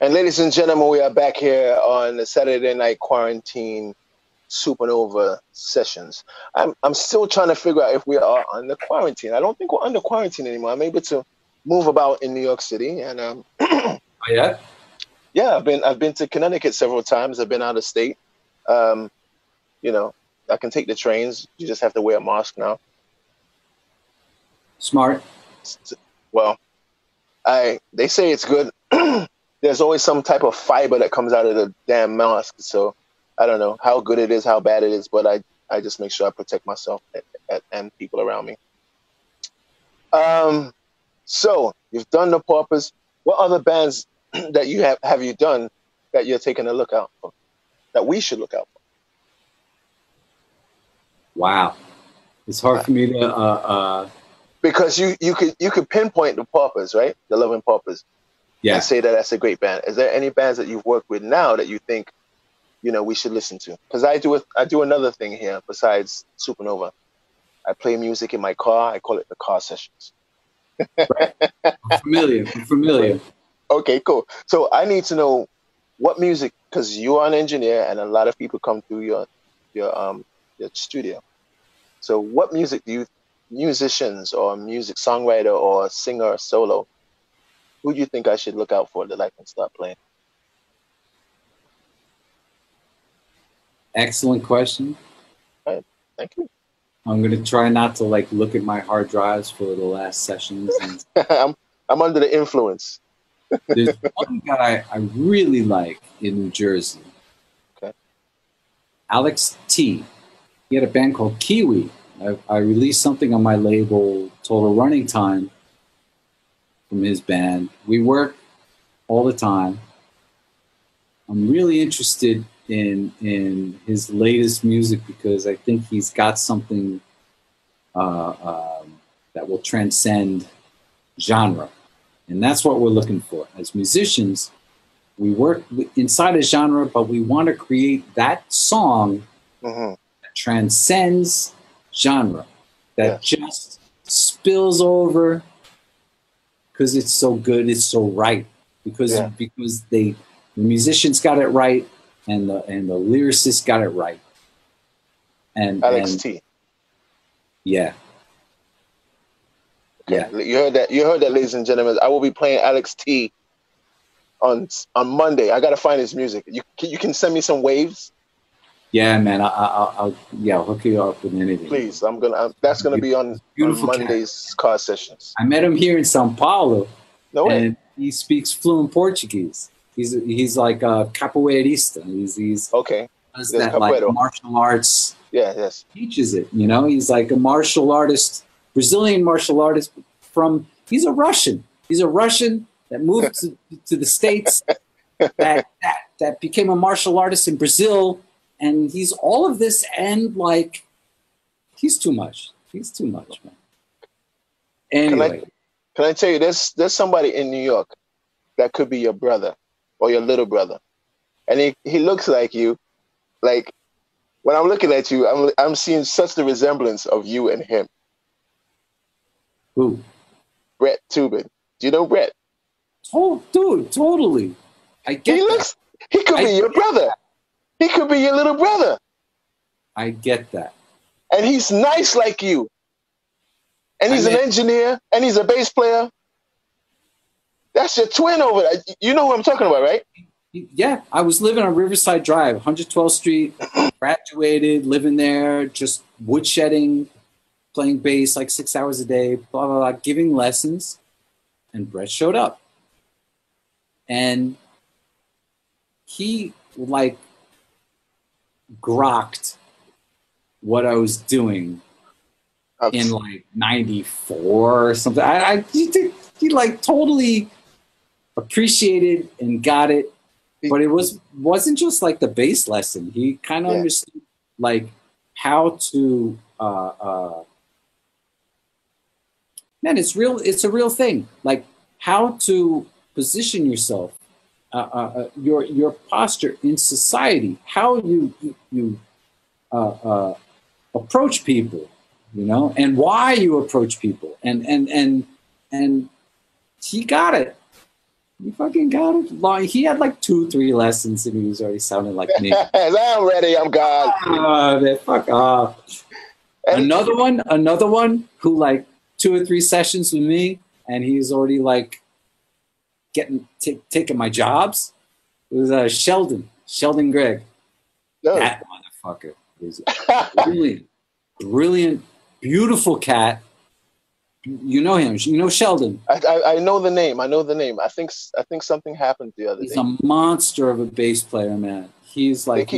And ladies and gentlemen, we are back here on the Saturday Night Quarantine Supernova Sessions. I'm still trying to figure out if we are under quarantine. I don't think we're under quarantine anymore. I'm able to move about in New York City, and oh, yeah, yeah. I've been to Connecticut several times. I've been out of state. You know, I can take the trains. You just have to wear a mask now. Smart. Well, they say it's good. There's always some type of fiber that comes out of the damn mask. So I don't know how good it is, how bad it is, but I just make sure I protect myself and people around me. So you've done the Paupers. What other bands that you have you done that you're taking a look out for, that we should look out for? Wow. It's hard for me to... Because you could pinpoint the Paupers, right? The Love and Paupers. Yeah. And say that that's a great band. Is there any bands that you've worked with now that you think, you know, we should listen to? Because I do another thing here besides Supernova. I play music in my car. I call it the car sessions. Right. I'm familiar. Okay, cool. So I need to know what music, because you are an engineer and a lot of people come through your studio. So what music do you, musicians or music songwriter or singer or solo, who do you think I should look out for that I can start playing? Excellent question. All right. Thank you. I'm going to try not to like look at my hard drives for the last sessions. And I'm under the influence. There's one guy I really like in New Jersey. Okay. Alex T. He had a band called Kiwi. I released something on my label, Total Running Time, from his band. We work all the time. I'm really interested in his latest music because I think he's got something that will transcend genre. And that's what we're looking for. As musicians, we work inside a genre, but we want to create that song that transcends genre, that just spills over because it's so good, it's so right. Because the musicians got it right, and the lyricists got it right. And Alex T. Yeah. Okay. Yeah. You heard that, ladies and gentlemen. I will be playing Alex T on Monday. I gotta find his music. You can send me some waves. Yeah, man. I'll hook you up with anything. Please, that's gonna be on Monday's car sessions. I met him here in São Paulo. No way. And he speaks fluent Portuguese. He's like a capoeirista. He's okay. Does that capoeiro, like martial arts? Yeah, yes. Teaches it. You know, he's like a martial artist, Brazilian martial artist from. He's a Russian. He's a Russian that moved to the States. That became a martial artist in Brazil. And he's all of this, and like, he's too much. He's too much, man. Anyway, can I tell you, there's somebody in New York that could be your brother or your little brother, and he looks like you. Like when I'm looking at you, I'm seeing such the resemblance of you and him. Who? Brett Tubin. Do you know Brett? Oh, dude, totally. I get. He could be your brother. That. He could be your little brother. I get that. And he's nice like you. And he's an engineer. And he's a bass player. That's your twin over there. You know who I'm talking about, right? Yeah. I was living on Riverside Drive, 112th Street. Graduated, living there, just woodshedding, playing bass like 6 hours a day, blah, blah, blah, giving lessons. And Brett showed up. And he, like, grokked what I was doing in like 94 or something. He like totally appreciated and got it, but it wasn't just like the bass lesson. He kind of understood like how to man, it's real. It's a real thing. Like how to position yourself. Your posture in society, how you approach people, you know, and why you approach people, and he got it, You fucking got it. Like, he had like 2-3 lessons and he was already sounding like me. I'm ready. I'm gone. Fuck off. Another one who like 2 or 3 sessions with me and he's already like taking my jobs. It was Sheldon Gregg. No. That motherfucker is brilliant, brilliant, beautiful cat. You know him. You know Sheldon. I know the name. I know the name. I think something happened the other day. He's a monster of a bass player, man. He's like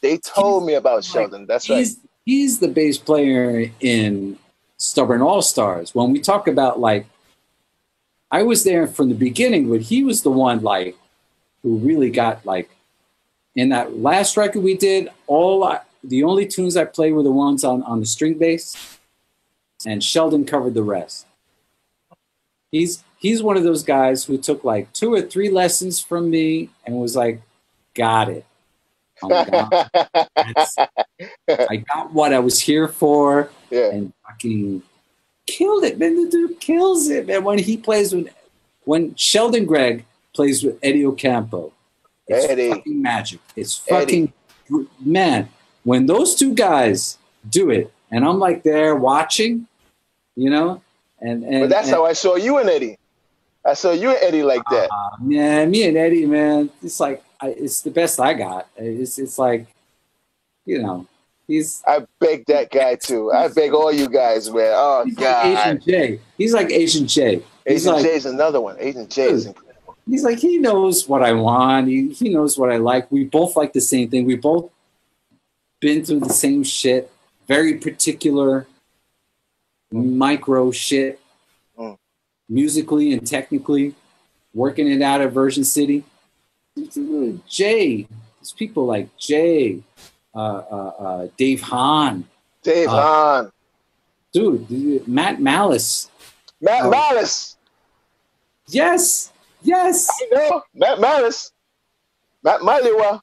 they told me about Sheldon. Like, that's right. He's the bass player in Stubborn All-Stars. When we talk about like, I was there from the beginning, but he was the one like who really got like in that last record we did. The only tunes I played were the ones on the string bass. And Sheldon covered the rest. He's one of those guys who took like 2 or 3 lessons from me and was like, got it. Oh my God. I got what I was here for, yeah. And fucking killed it, man. The dude kills it, man. When Sheldon Gregg plays with Eddie Ocampo, it's fucking magic. It's fucking, man, when those two guys do it, and I'm like there watching, you know, and but that's how I saw you and Eddie. I saw you and Eddie like that. Yeah, me and Eddie, man. It's like it's the best I got. It's like, you know, he's. I beg that guy too. I beg all you guys, man. Oh God, like Agent Jay. He's like Asian Jay. Asian Jay's another one. Agent Jay is incredible. He's like, he knows what I want. He knows what I like. We both like the same thing. We both been through the same shit. Very particular micro shit, musically and technically, working it out at Version City. Jay, there's people like Jay, Dave Hahn. Dave Hahn. Dude, Matt Malice. Matt Malice. Yes, yes. I know, Matt Malice. Matt Maliwa.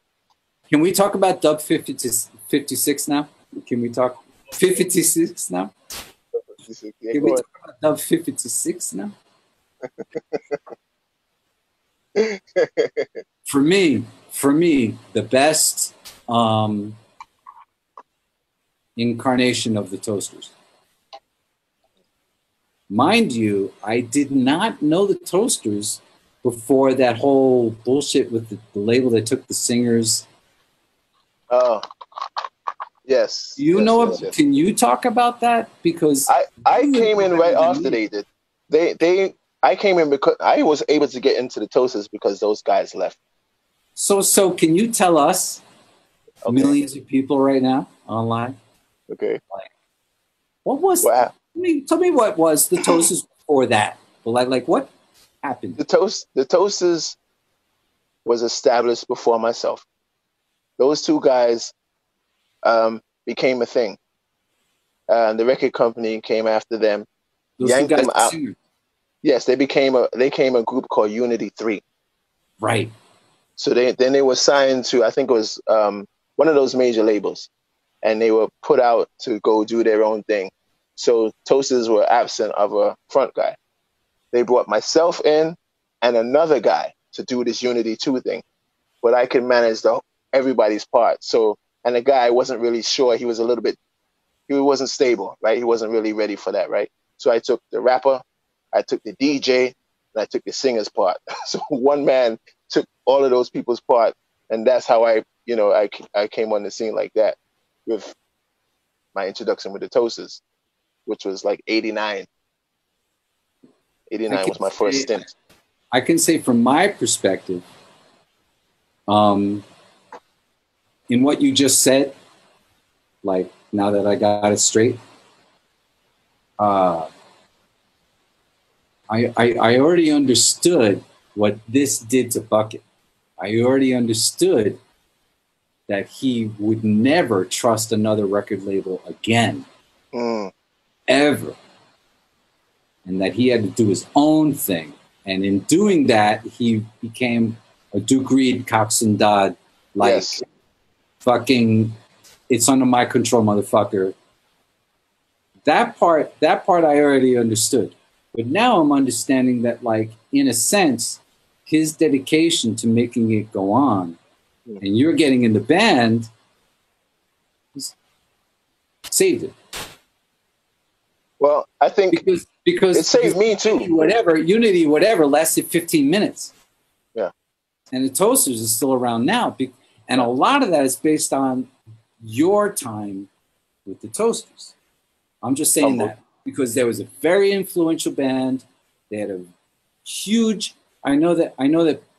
Can we talk about Dub 56 now? Can we talk 56 now? Can we talk about Dub 56 now? For me, the best incarnation of the Toasters. Mind you, I did not know the Toasters before that whole bullshit with the label that took the singers. Oh. Yes. You know, can you talk about that? Because I came in right after they did. I came in because I was able to get into the Toasters because those guys left. So can you tell us, millions of people right now online? Okay. Like, what was? Wow. Tell me what was the Toasters before that? Like what happened? The Toasters was established before myself. Those two guys. Became a thing. The record company came after them, yanked them out. Too. Yes, they became a group called Unity 3. Right. So then they were signed to, I think it was one of those major labels, and they were put out to go do their own thing. So Toasters were absent of a front guy. They brought myself in and another guy to do this Unity 2 thing, but I could manage everybody's part. So. And the guy wasn't really sure. He was a little bit, he wasn't stable, right? He wasn't really ready for that, right? So I took the rapper, I took the DJ, and I took the singer's part. So one man took all of those people's part, and that's how I came on the scene like that with my introduction with the Toasters, which was like 89. 89 was my first stint. I can say from my perspective, in what you just said, like now that I got it straight, I already understood what this did to Bucket. I already understood that he would never trust another record label again, ever, and that he had to do his own thing. And in doing that, he became a Duke Reid, Cox and Dodd, like. Yes. Fucking, it's under my control, motherfucker. That part I already understood. But now I'm understanding that, like, in a sense, his dedication to making it go on, and you're getting in the band, he's saved it. Well, I think because it saved me too. Whatever Unity, whatever lasted 15 minutes. Yeah, and the Toasters is still around now, and a lot of that is based on your time with the Toasters. I'm just saying that because there was a very influential band. They had a huge. I know that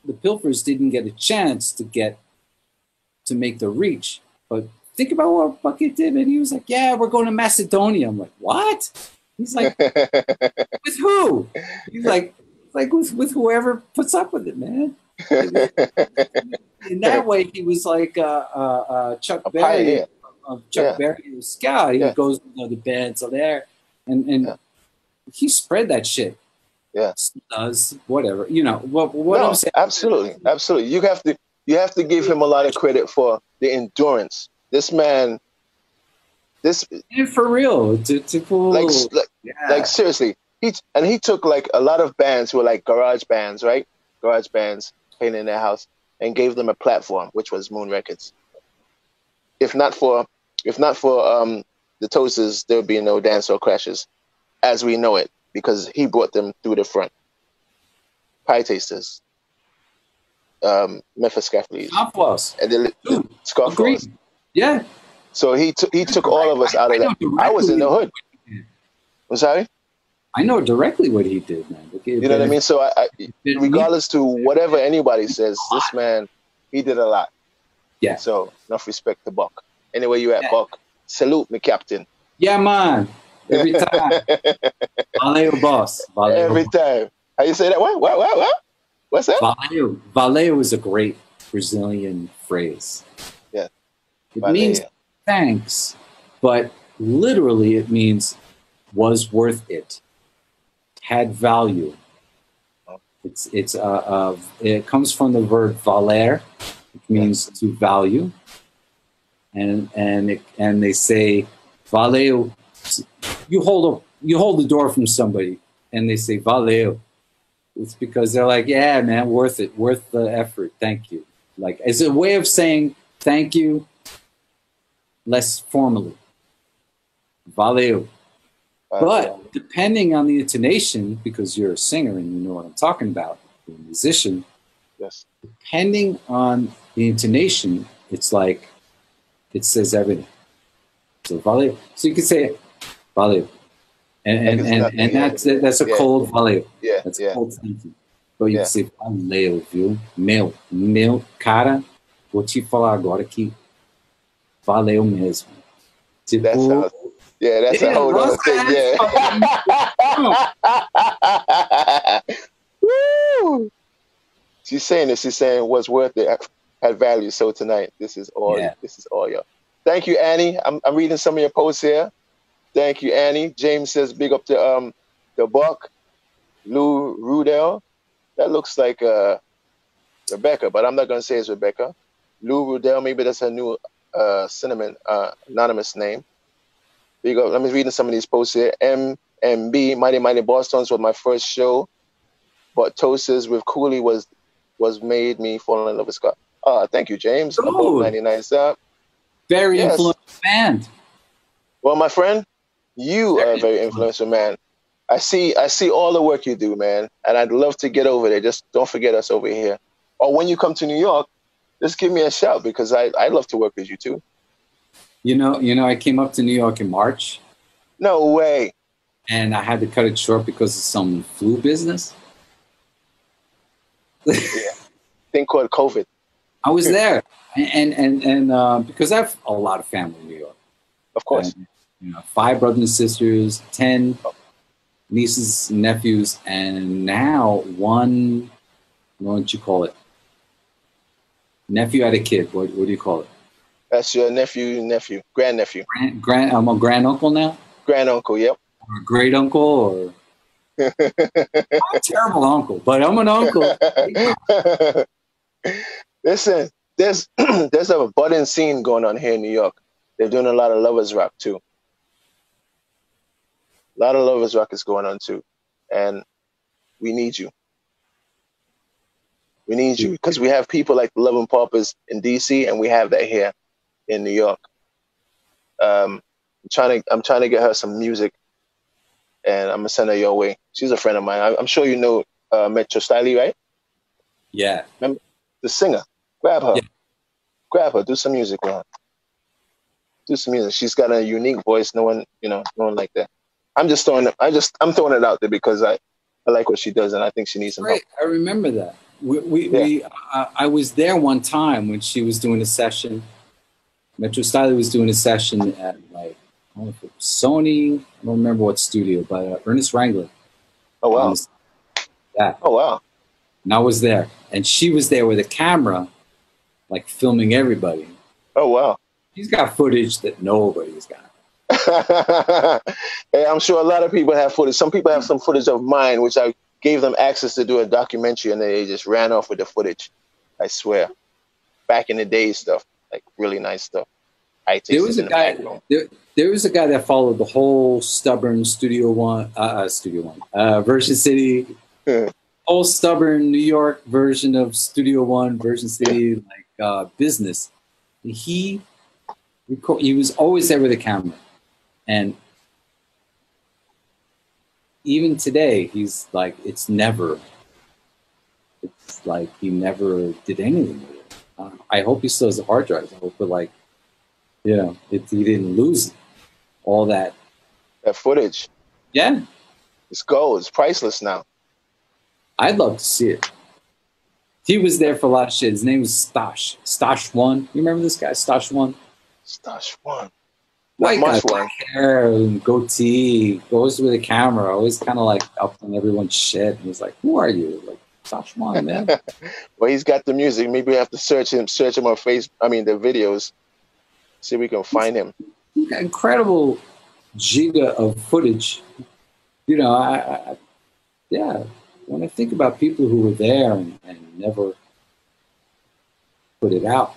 the Pilfers didn't get a chance to make the reach, but think about what Bucket did, and he was like, "Yeah, we're going to Macedonia." I'm like, "What?" He's like, "With who?" He's like with whoever puts up with it, man. In that way, he was like Chuck Berry of Chuck Berry Ska. He goes to the bands over there, and he spread that shit. Yeah, does whatever, you know what I'm saying. Absolutely, absolutely. You have to give him a lot of credit for the endurance. This man, and for real, like seriously, he took like a lot of bands who were like garage bands, right? Garage bands playing in their house, and gave them a platform, which was Moon Records. If not for the Toasters, there would be no dancehall crashes, as we know it. Because he brought them through the front. Pie Tasters, Memphis Scofflaws, Scofflaws. Yeah. So he took all of us out of that. I was in the hood. I'm sorry. I know directly what he did, man. You know what I mean? So I regardless to whatever anybody says, this man, he did a lot. Yeah. So enough respect to Buck. Anyway, you at Buck. Salute me, Captain. Yeah, man. Every time. Valeu, boss. Valeu. Every time. How you say that? What? What's that? Valeu. Valeu is a great Brazilian phrase. Yeah. It means thanks, but literally it means was worth it, had value. It comes from the verb valer, which means to value, and they say valeu. You hold the door from somebody, and they say "valeu." It's because they're like, "Yeah, man, worth it, worth the effort. Thank you." Like as a way of saying thank you, less formally. Valeu. But depending on the intonation, because you're a singer and you know what I'm talking about, you're a musician. Yes. Depending on the intonation, it's like it says everything. So valeu. So you can say. Valeu, and that's a cold valeu. Yeah, that's a cold thank you. But you say valeu, viu? Meu cara, vou te falar agora que valeu mesmo. Tipo, that's a whole other thing. Yeah. Woo! She's saying this. She's saying what's worth it had value. So tonight, this is all. Yeah. This is all, y'all. Thank you, Annie. I'm reading some of your posts here. Thank you, Annie. James says, "Big up to the Buck, Lou Rudell." That looks like Rebecca, but I'm not gonna say it's Rebecca. Lou Rudell, maybe that's her new cinnamon anonymous name. Big up. Let me read some of these posts here. MMB, Mighty Mighty Boston's was my first show, but Toasters with Cooley was made me fall in love with Scott. Thank you, James. 99 South. Very influential band. Well, my friend. You are a very influential man. I see all the work you do, man, and I'd love to get over there. Just don't forget us over here. Or when you come to New York, just give me a shout because I'd love to work with you too. You know, I came up to New York in March. No way. And I had to cut it short because of some flu business. Yeah, thing called COVID. I was there, and because I have a lot of family in New York. Of course. And, you know, 5 brothers and sisters, 10 nieces, nephews, and now one, what would you call it? Nephew had a kid. What do you call it? That's your nephew, grandnephew. I'm a granduncle now? Granduncle, yep. Or a great uncle, or... I'm a terrible uncle, but I'm an uncle. Listen, there's a budding scene going on here in New York. They're doing a lot of lovers rock, too. A lot of lovers rock is going on, too. And we need you. We need you, because we have people like the Love and Paupers in DC, and we have that here in New York. I'm trying to get her some music, and I'm gonna send her your way. She's a friend of mine. I'm sure you know Metro Stylee, right? Yeah. Remember the singer? Grab her. Yeah. Grab her. Do some music with her. Do some music. She's got a unique voice. No one like that. I'm throwing it out there because I like what she does, and I think she needs some help. I remember that. I was there one time when she was doing a session. Metro Stylee was doing a session at, like, I don't know if it was Sony. I don't remember what studio, but Ernest Wrangler. Oh, wow. Yeah. Oh, wow. And I was there. And she was there with a camera, like, filming everybody. Oh, wow. She's got footage that nobody's got. Hey, I'm sure a lot of people have footage. Some people have some footage of mine, which I gave them access to do a documentary, and they just ran off with the footage. I swear. Back in the day stuff, like really nice stuff. There was a guy that followed the whole Stubborn Version City, whole Stubborn New York version of Studio One, Version City, like business. And he was always there with a camera. And even today, he's like, he never did anything with it. I hope he still has the hard drive. I hope that, like, you know, he didn't lose all that footage. Yeah. It's gold. It's priceless now. I'd love to see it. He was there for a lot of shit. His name was Stosh. Stosh One. You remember this guy, Stosh One? Stosh One. White guy, black hair, goatee, goes with a camera, always kind of like up on everyone's shit. And he's like, who are you? Like, Stosh One, man. Well, he's got the music. Maybe we have to search him on Facebook. I mean, the videos. See if we can find him. He's got incredible giga of footage. You know, yeah. When I think about people who were there and never put it out,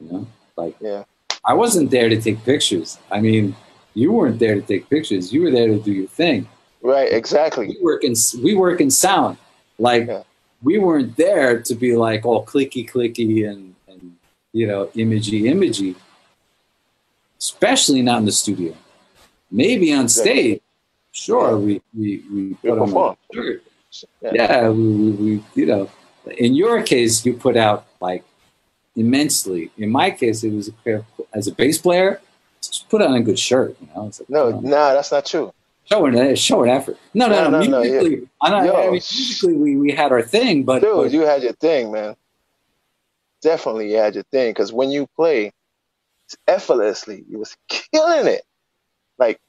you know, like, yeah. I wasn't there to take pictures. I mean, you weren't there to take pictures. You were there to do your thing. Right, exactly. We work in sound. Like, yeah. We weren't there to be like all clicky and you know, imagey. Especially not in the studio. Maybe on stage. Sure, yeah. we put on a shirt. Yeah, yeah, we you know. In your case, you put out like immensely. In my case, it was as a bass player, just put on a good shirt. You know, it's like, no, that's not true. Show an effort. No. Musically, yeah. Musically, we had our thing, but dude, you had your thing, man. Definitely, you had your thing, because when you play effortlessly, you was killing it, like,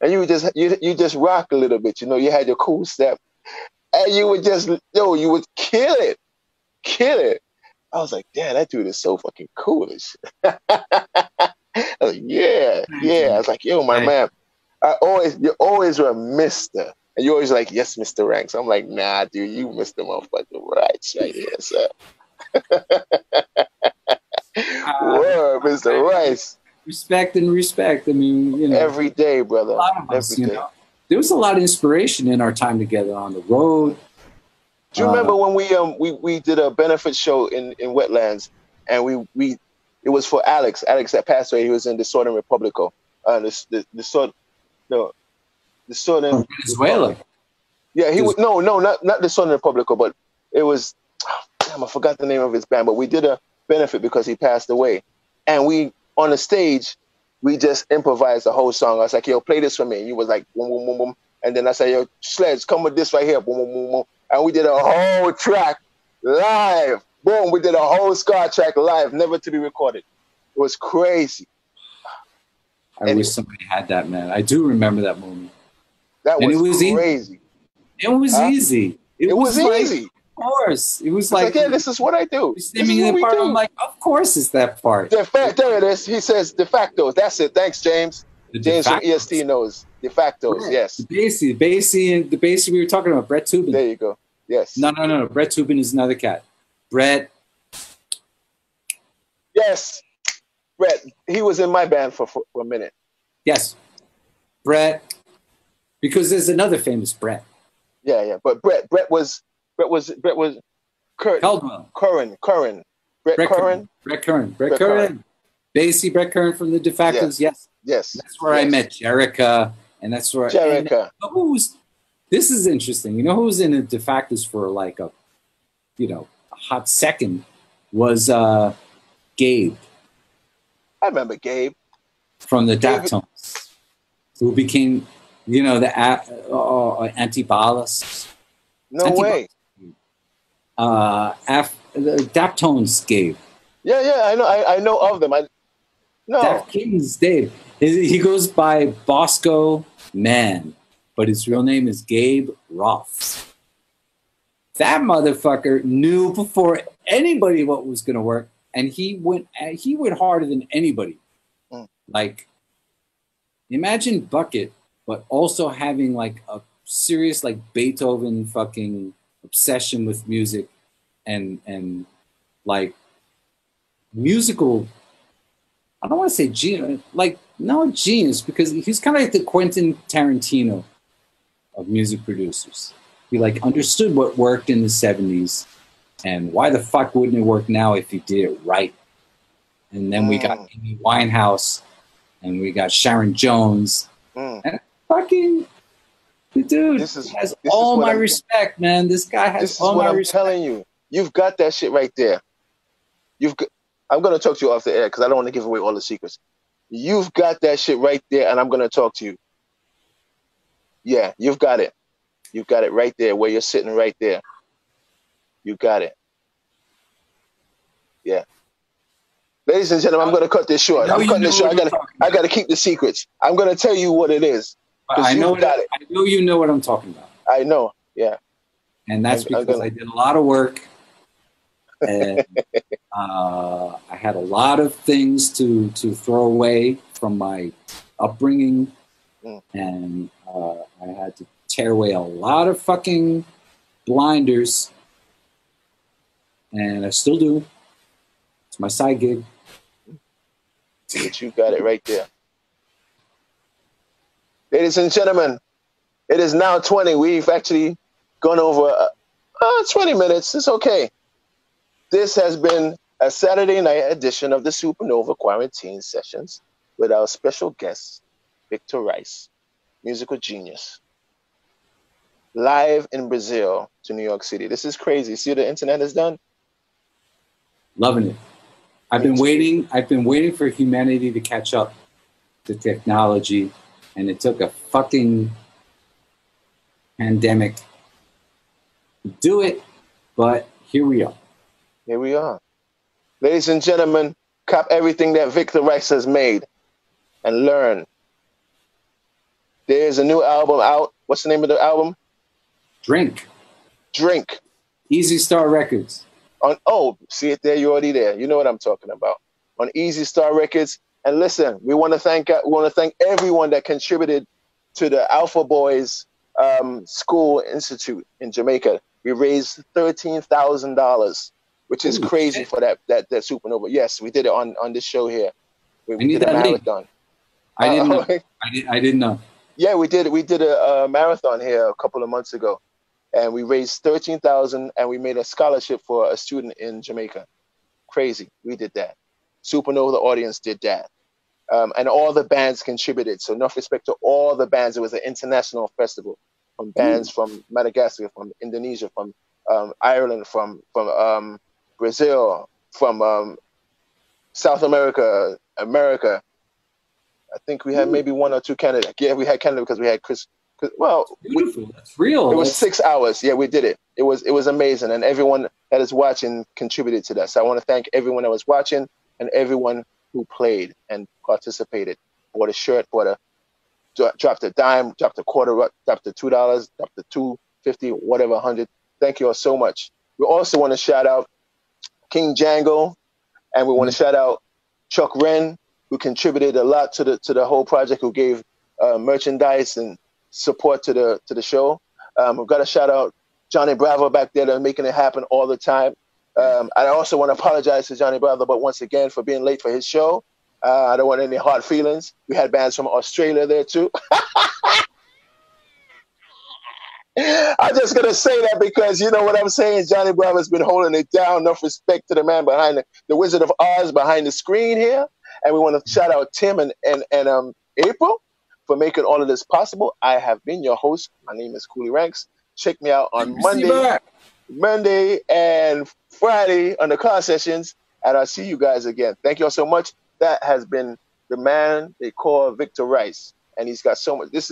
and you just rock a little bit. You know, you had your cool step, and you would just you would kill it. I was like, damn, that dude is so fucking cool. I was like, yeah. I was like, yo, my man, you always were a mister. And you're always like, yes, Mr. Ranks. I'm like, nah, dude, you Mr. Motherfucking Rights right here, sir. Word, Mr. Rice. Respect. I mean, you know. Every day, brother. A lot of us, you know. There was a lot of inspiration in our time together on the road. Do you remember when we did a benefit show in Wetlands, and it was for Alex. Alex that passed away. He was in Desorden Republico. Desorden Venezuela. Yeah, he was not Desorden Republico, but it was. Oh, damn, I forgot the name of his band. But we did a benefit because he passed away, and we on the stage we just improvised the whole song. I was like, "Yo, play this for me." And he was like, "Boom, boom, boom, boom," and then I said, "Yo, Sledge, come with this right here." Boom, boom, boom, boom. And we did a whole track live. Boom, we did a whole Scar track live, never to be recorded. It was crazy. I wish somebody had that, man. I do remember that moment. That was crazy. It was easy. It was easy. Of course. It was like, yeah, this is what I do. I'm like, of course it's that part. There it is. He says, De Factos. That's it. Thanks, James. James from EST knows. De Factos, right. Yes. The Basie we were talking about, Brett Tubin. There you go. Yes. No. Brett Tubin is another cat. Brett. Yes. Brett. He was in my band for a minute. Yes. Brett. Because there's another famous Brett. Yeah. But Brett was Brett Curran. Bassy Brett Curran from the De Factos. Yes. That's where I met Jerrica, and that's where Jerrica. This is interesting. You know who was in the De Factos for like a, a hot second was Gabe. I remember Gabe from the Daptones, who became, the Antibalas. No way. Daptones Gabe. Yeah, I know. I know of them. Daptones Dave. He goes by Bosco Mann, but his real name is Gabe Roth. That motherfucker knew before anybody what was going to work, and he went harder than anybody. Like, imagine Bucket, but also having like a serious like Beethoven fucking obsession with music, and like musical. I don't want to say genius, like not genius, because he's kind of like the Quentin Tarantino of music producers. He like understood what worked in the 70s, and why the fuck wouldn't it work now if he did it right? And then we got Amy Winehouse, and we got Sharon Jones, and fucking the dude has all my respect, man. This guy has all my respect. I'm telling you, you've got that shit right there. You've got. I'm gonna talk to you off the air because I don't want to give away all the secrets. You've got that shit right there, and I'm gonna talk to you. Yeah, you've got it. You've got it right there where you're sitting right there. You got it. Yeah. Ladies and gentlemen, I'm going to cut this short. I'm cutting this short. I got to keep the secrets. I'm going to tell you what it is. I know you know what I'm talking about. I know, yeah. And that's because I did a lot of work. And I had a lot of things to throw away from my upbringing. And I had to tear away a lot of fucking blinders. And I still do. It's my side gig. But you got it right there. Ladies and gentlemen, it is now 20. We've actually gone over 20 minutes. It's okay. This has been a Saturday night edition of the Supernova Quarantine Sessions with our special guest, Victor Rice, musical genius, live in Brazil to New York City. This is crazy. See what the internet has done? Loving it. I've been waiting for humanity to catch up to technology, and it took a fucking pandemic to do it, but here we are. Here we are. Ladies and gentlemen, cop everything that Victor Rice has made and learn. There's a new album out. What's the name of the album? Drink. Easy Star Records. See it there, you're already there. You know what I'm talking about. On Easy Star Records. And listen, we want to thank everyone that contributed to the Alpha Boys School Institute in Jamaica. We raised $13,000, which is crazy for that Supernova. Yes, we did it on this show here. We did a marathon. I didn't know. Yeah, we did a marathon here a couple of months ago. And we raised $13,000, and we made a scholarship for a student in Jamaica. Crazy. We did that. Supernova, the audience, did that. And all the bands contributed. So enough respect to all the bands. It was an international festival from bands from Madagascar, from Indonesia, from Ireland, from Brazil, from South America, America. I think we had maybe one or two Canada. Yeah, we had Canada because we had Chris... Well, that's real. It was 6 hours. Yeah, we did it. It was amazing, and everyone that is watching contributed to that. So I want to thank everyone that was watching and everyone who played and participated. Bought a shirt, dropped a dime, dropped a quarter, dropped the $2, dropped the $2.50, whatever, $100. Thank you all so much. We also want to shout out King Django, and we want to shout out Chuck Wren, who contributed a lot to the whole project, who gave merchandise and support to the show. We've got to shout out Johnny Bravo back there. They're making it happen all the time. And I also want to apologize to Johnny Bravo, but once again, for being late for his show. I don't want any hard feelings. We had bands from Australia there too. I'm just going to say that because you know what I'm saying? Johnny Bravo's been holding it down. Enough respect to the man behind the Wizard of Oz behind the screen here. And we want to shout out Tim and April for making all of this possible. I have been your host. My name is Cooley Ranks. Check me out on Monday and Friday on the car sessions. And I'll see you guys again. Thank you all so much. That has been the man they call Victor Rice. And he's got so much. This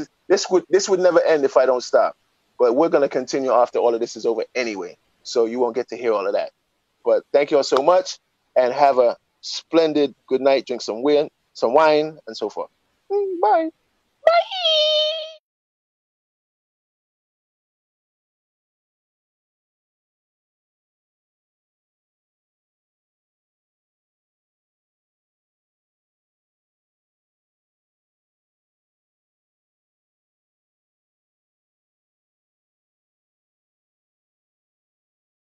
would never end if I don't stop. But we're going to continue after all of this is over anyway. So you won't get to hear all of that. But thank you all so much. And have a splendid good night. Drink some wine and so forth. Bye.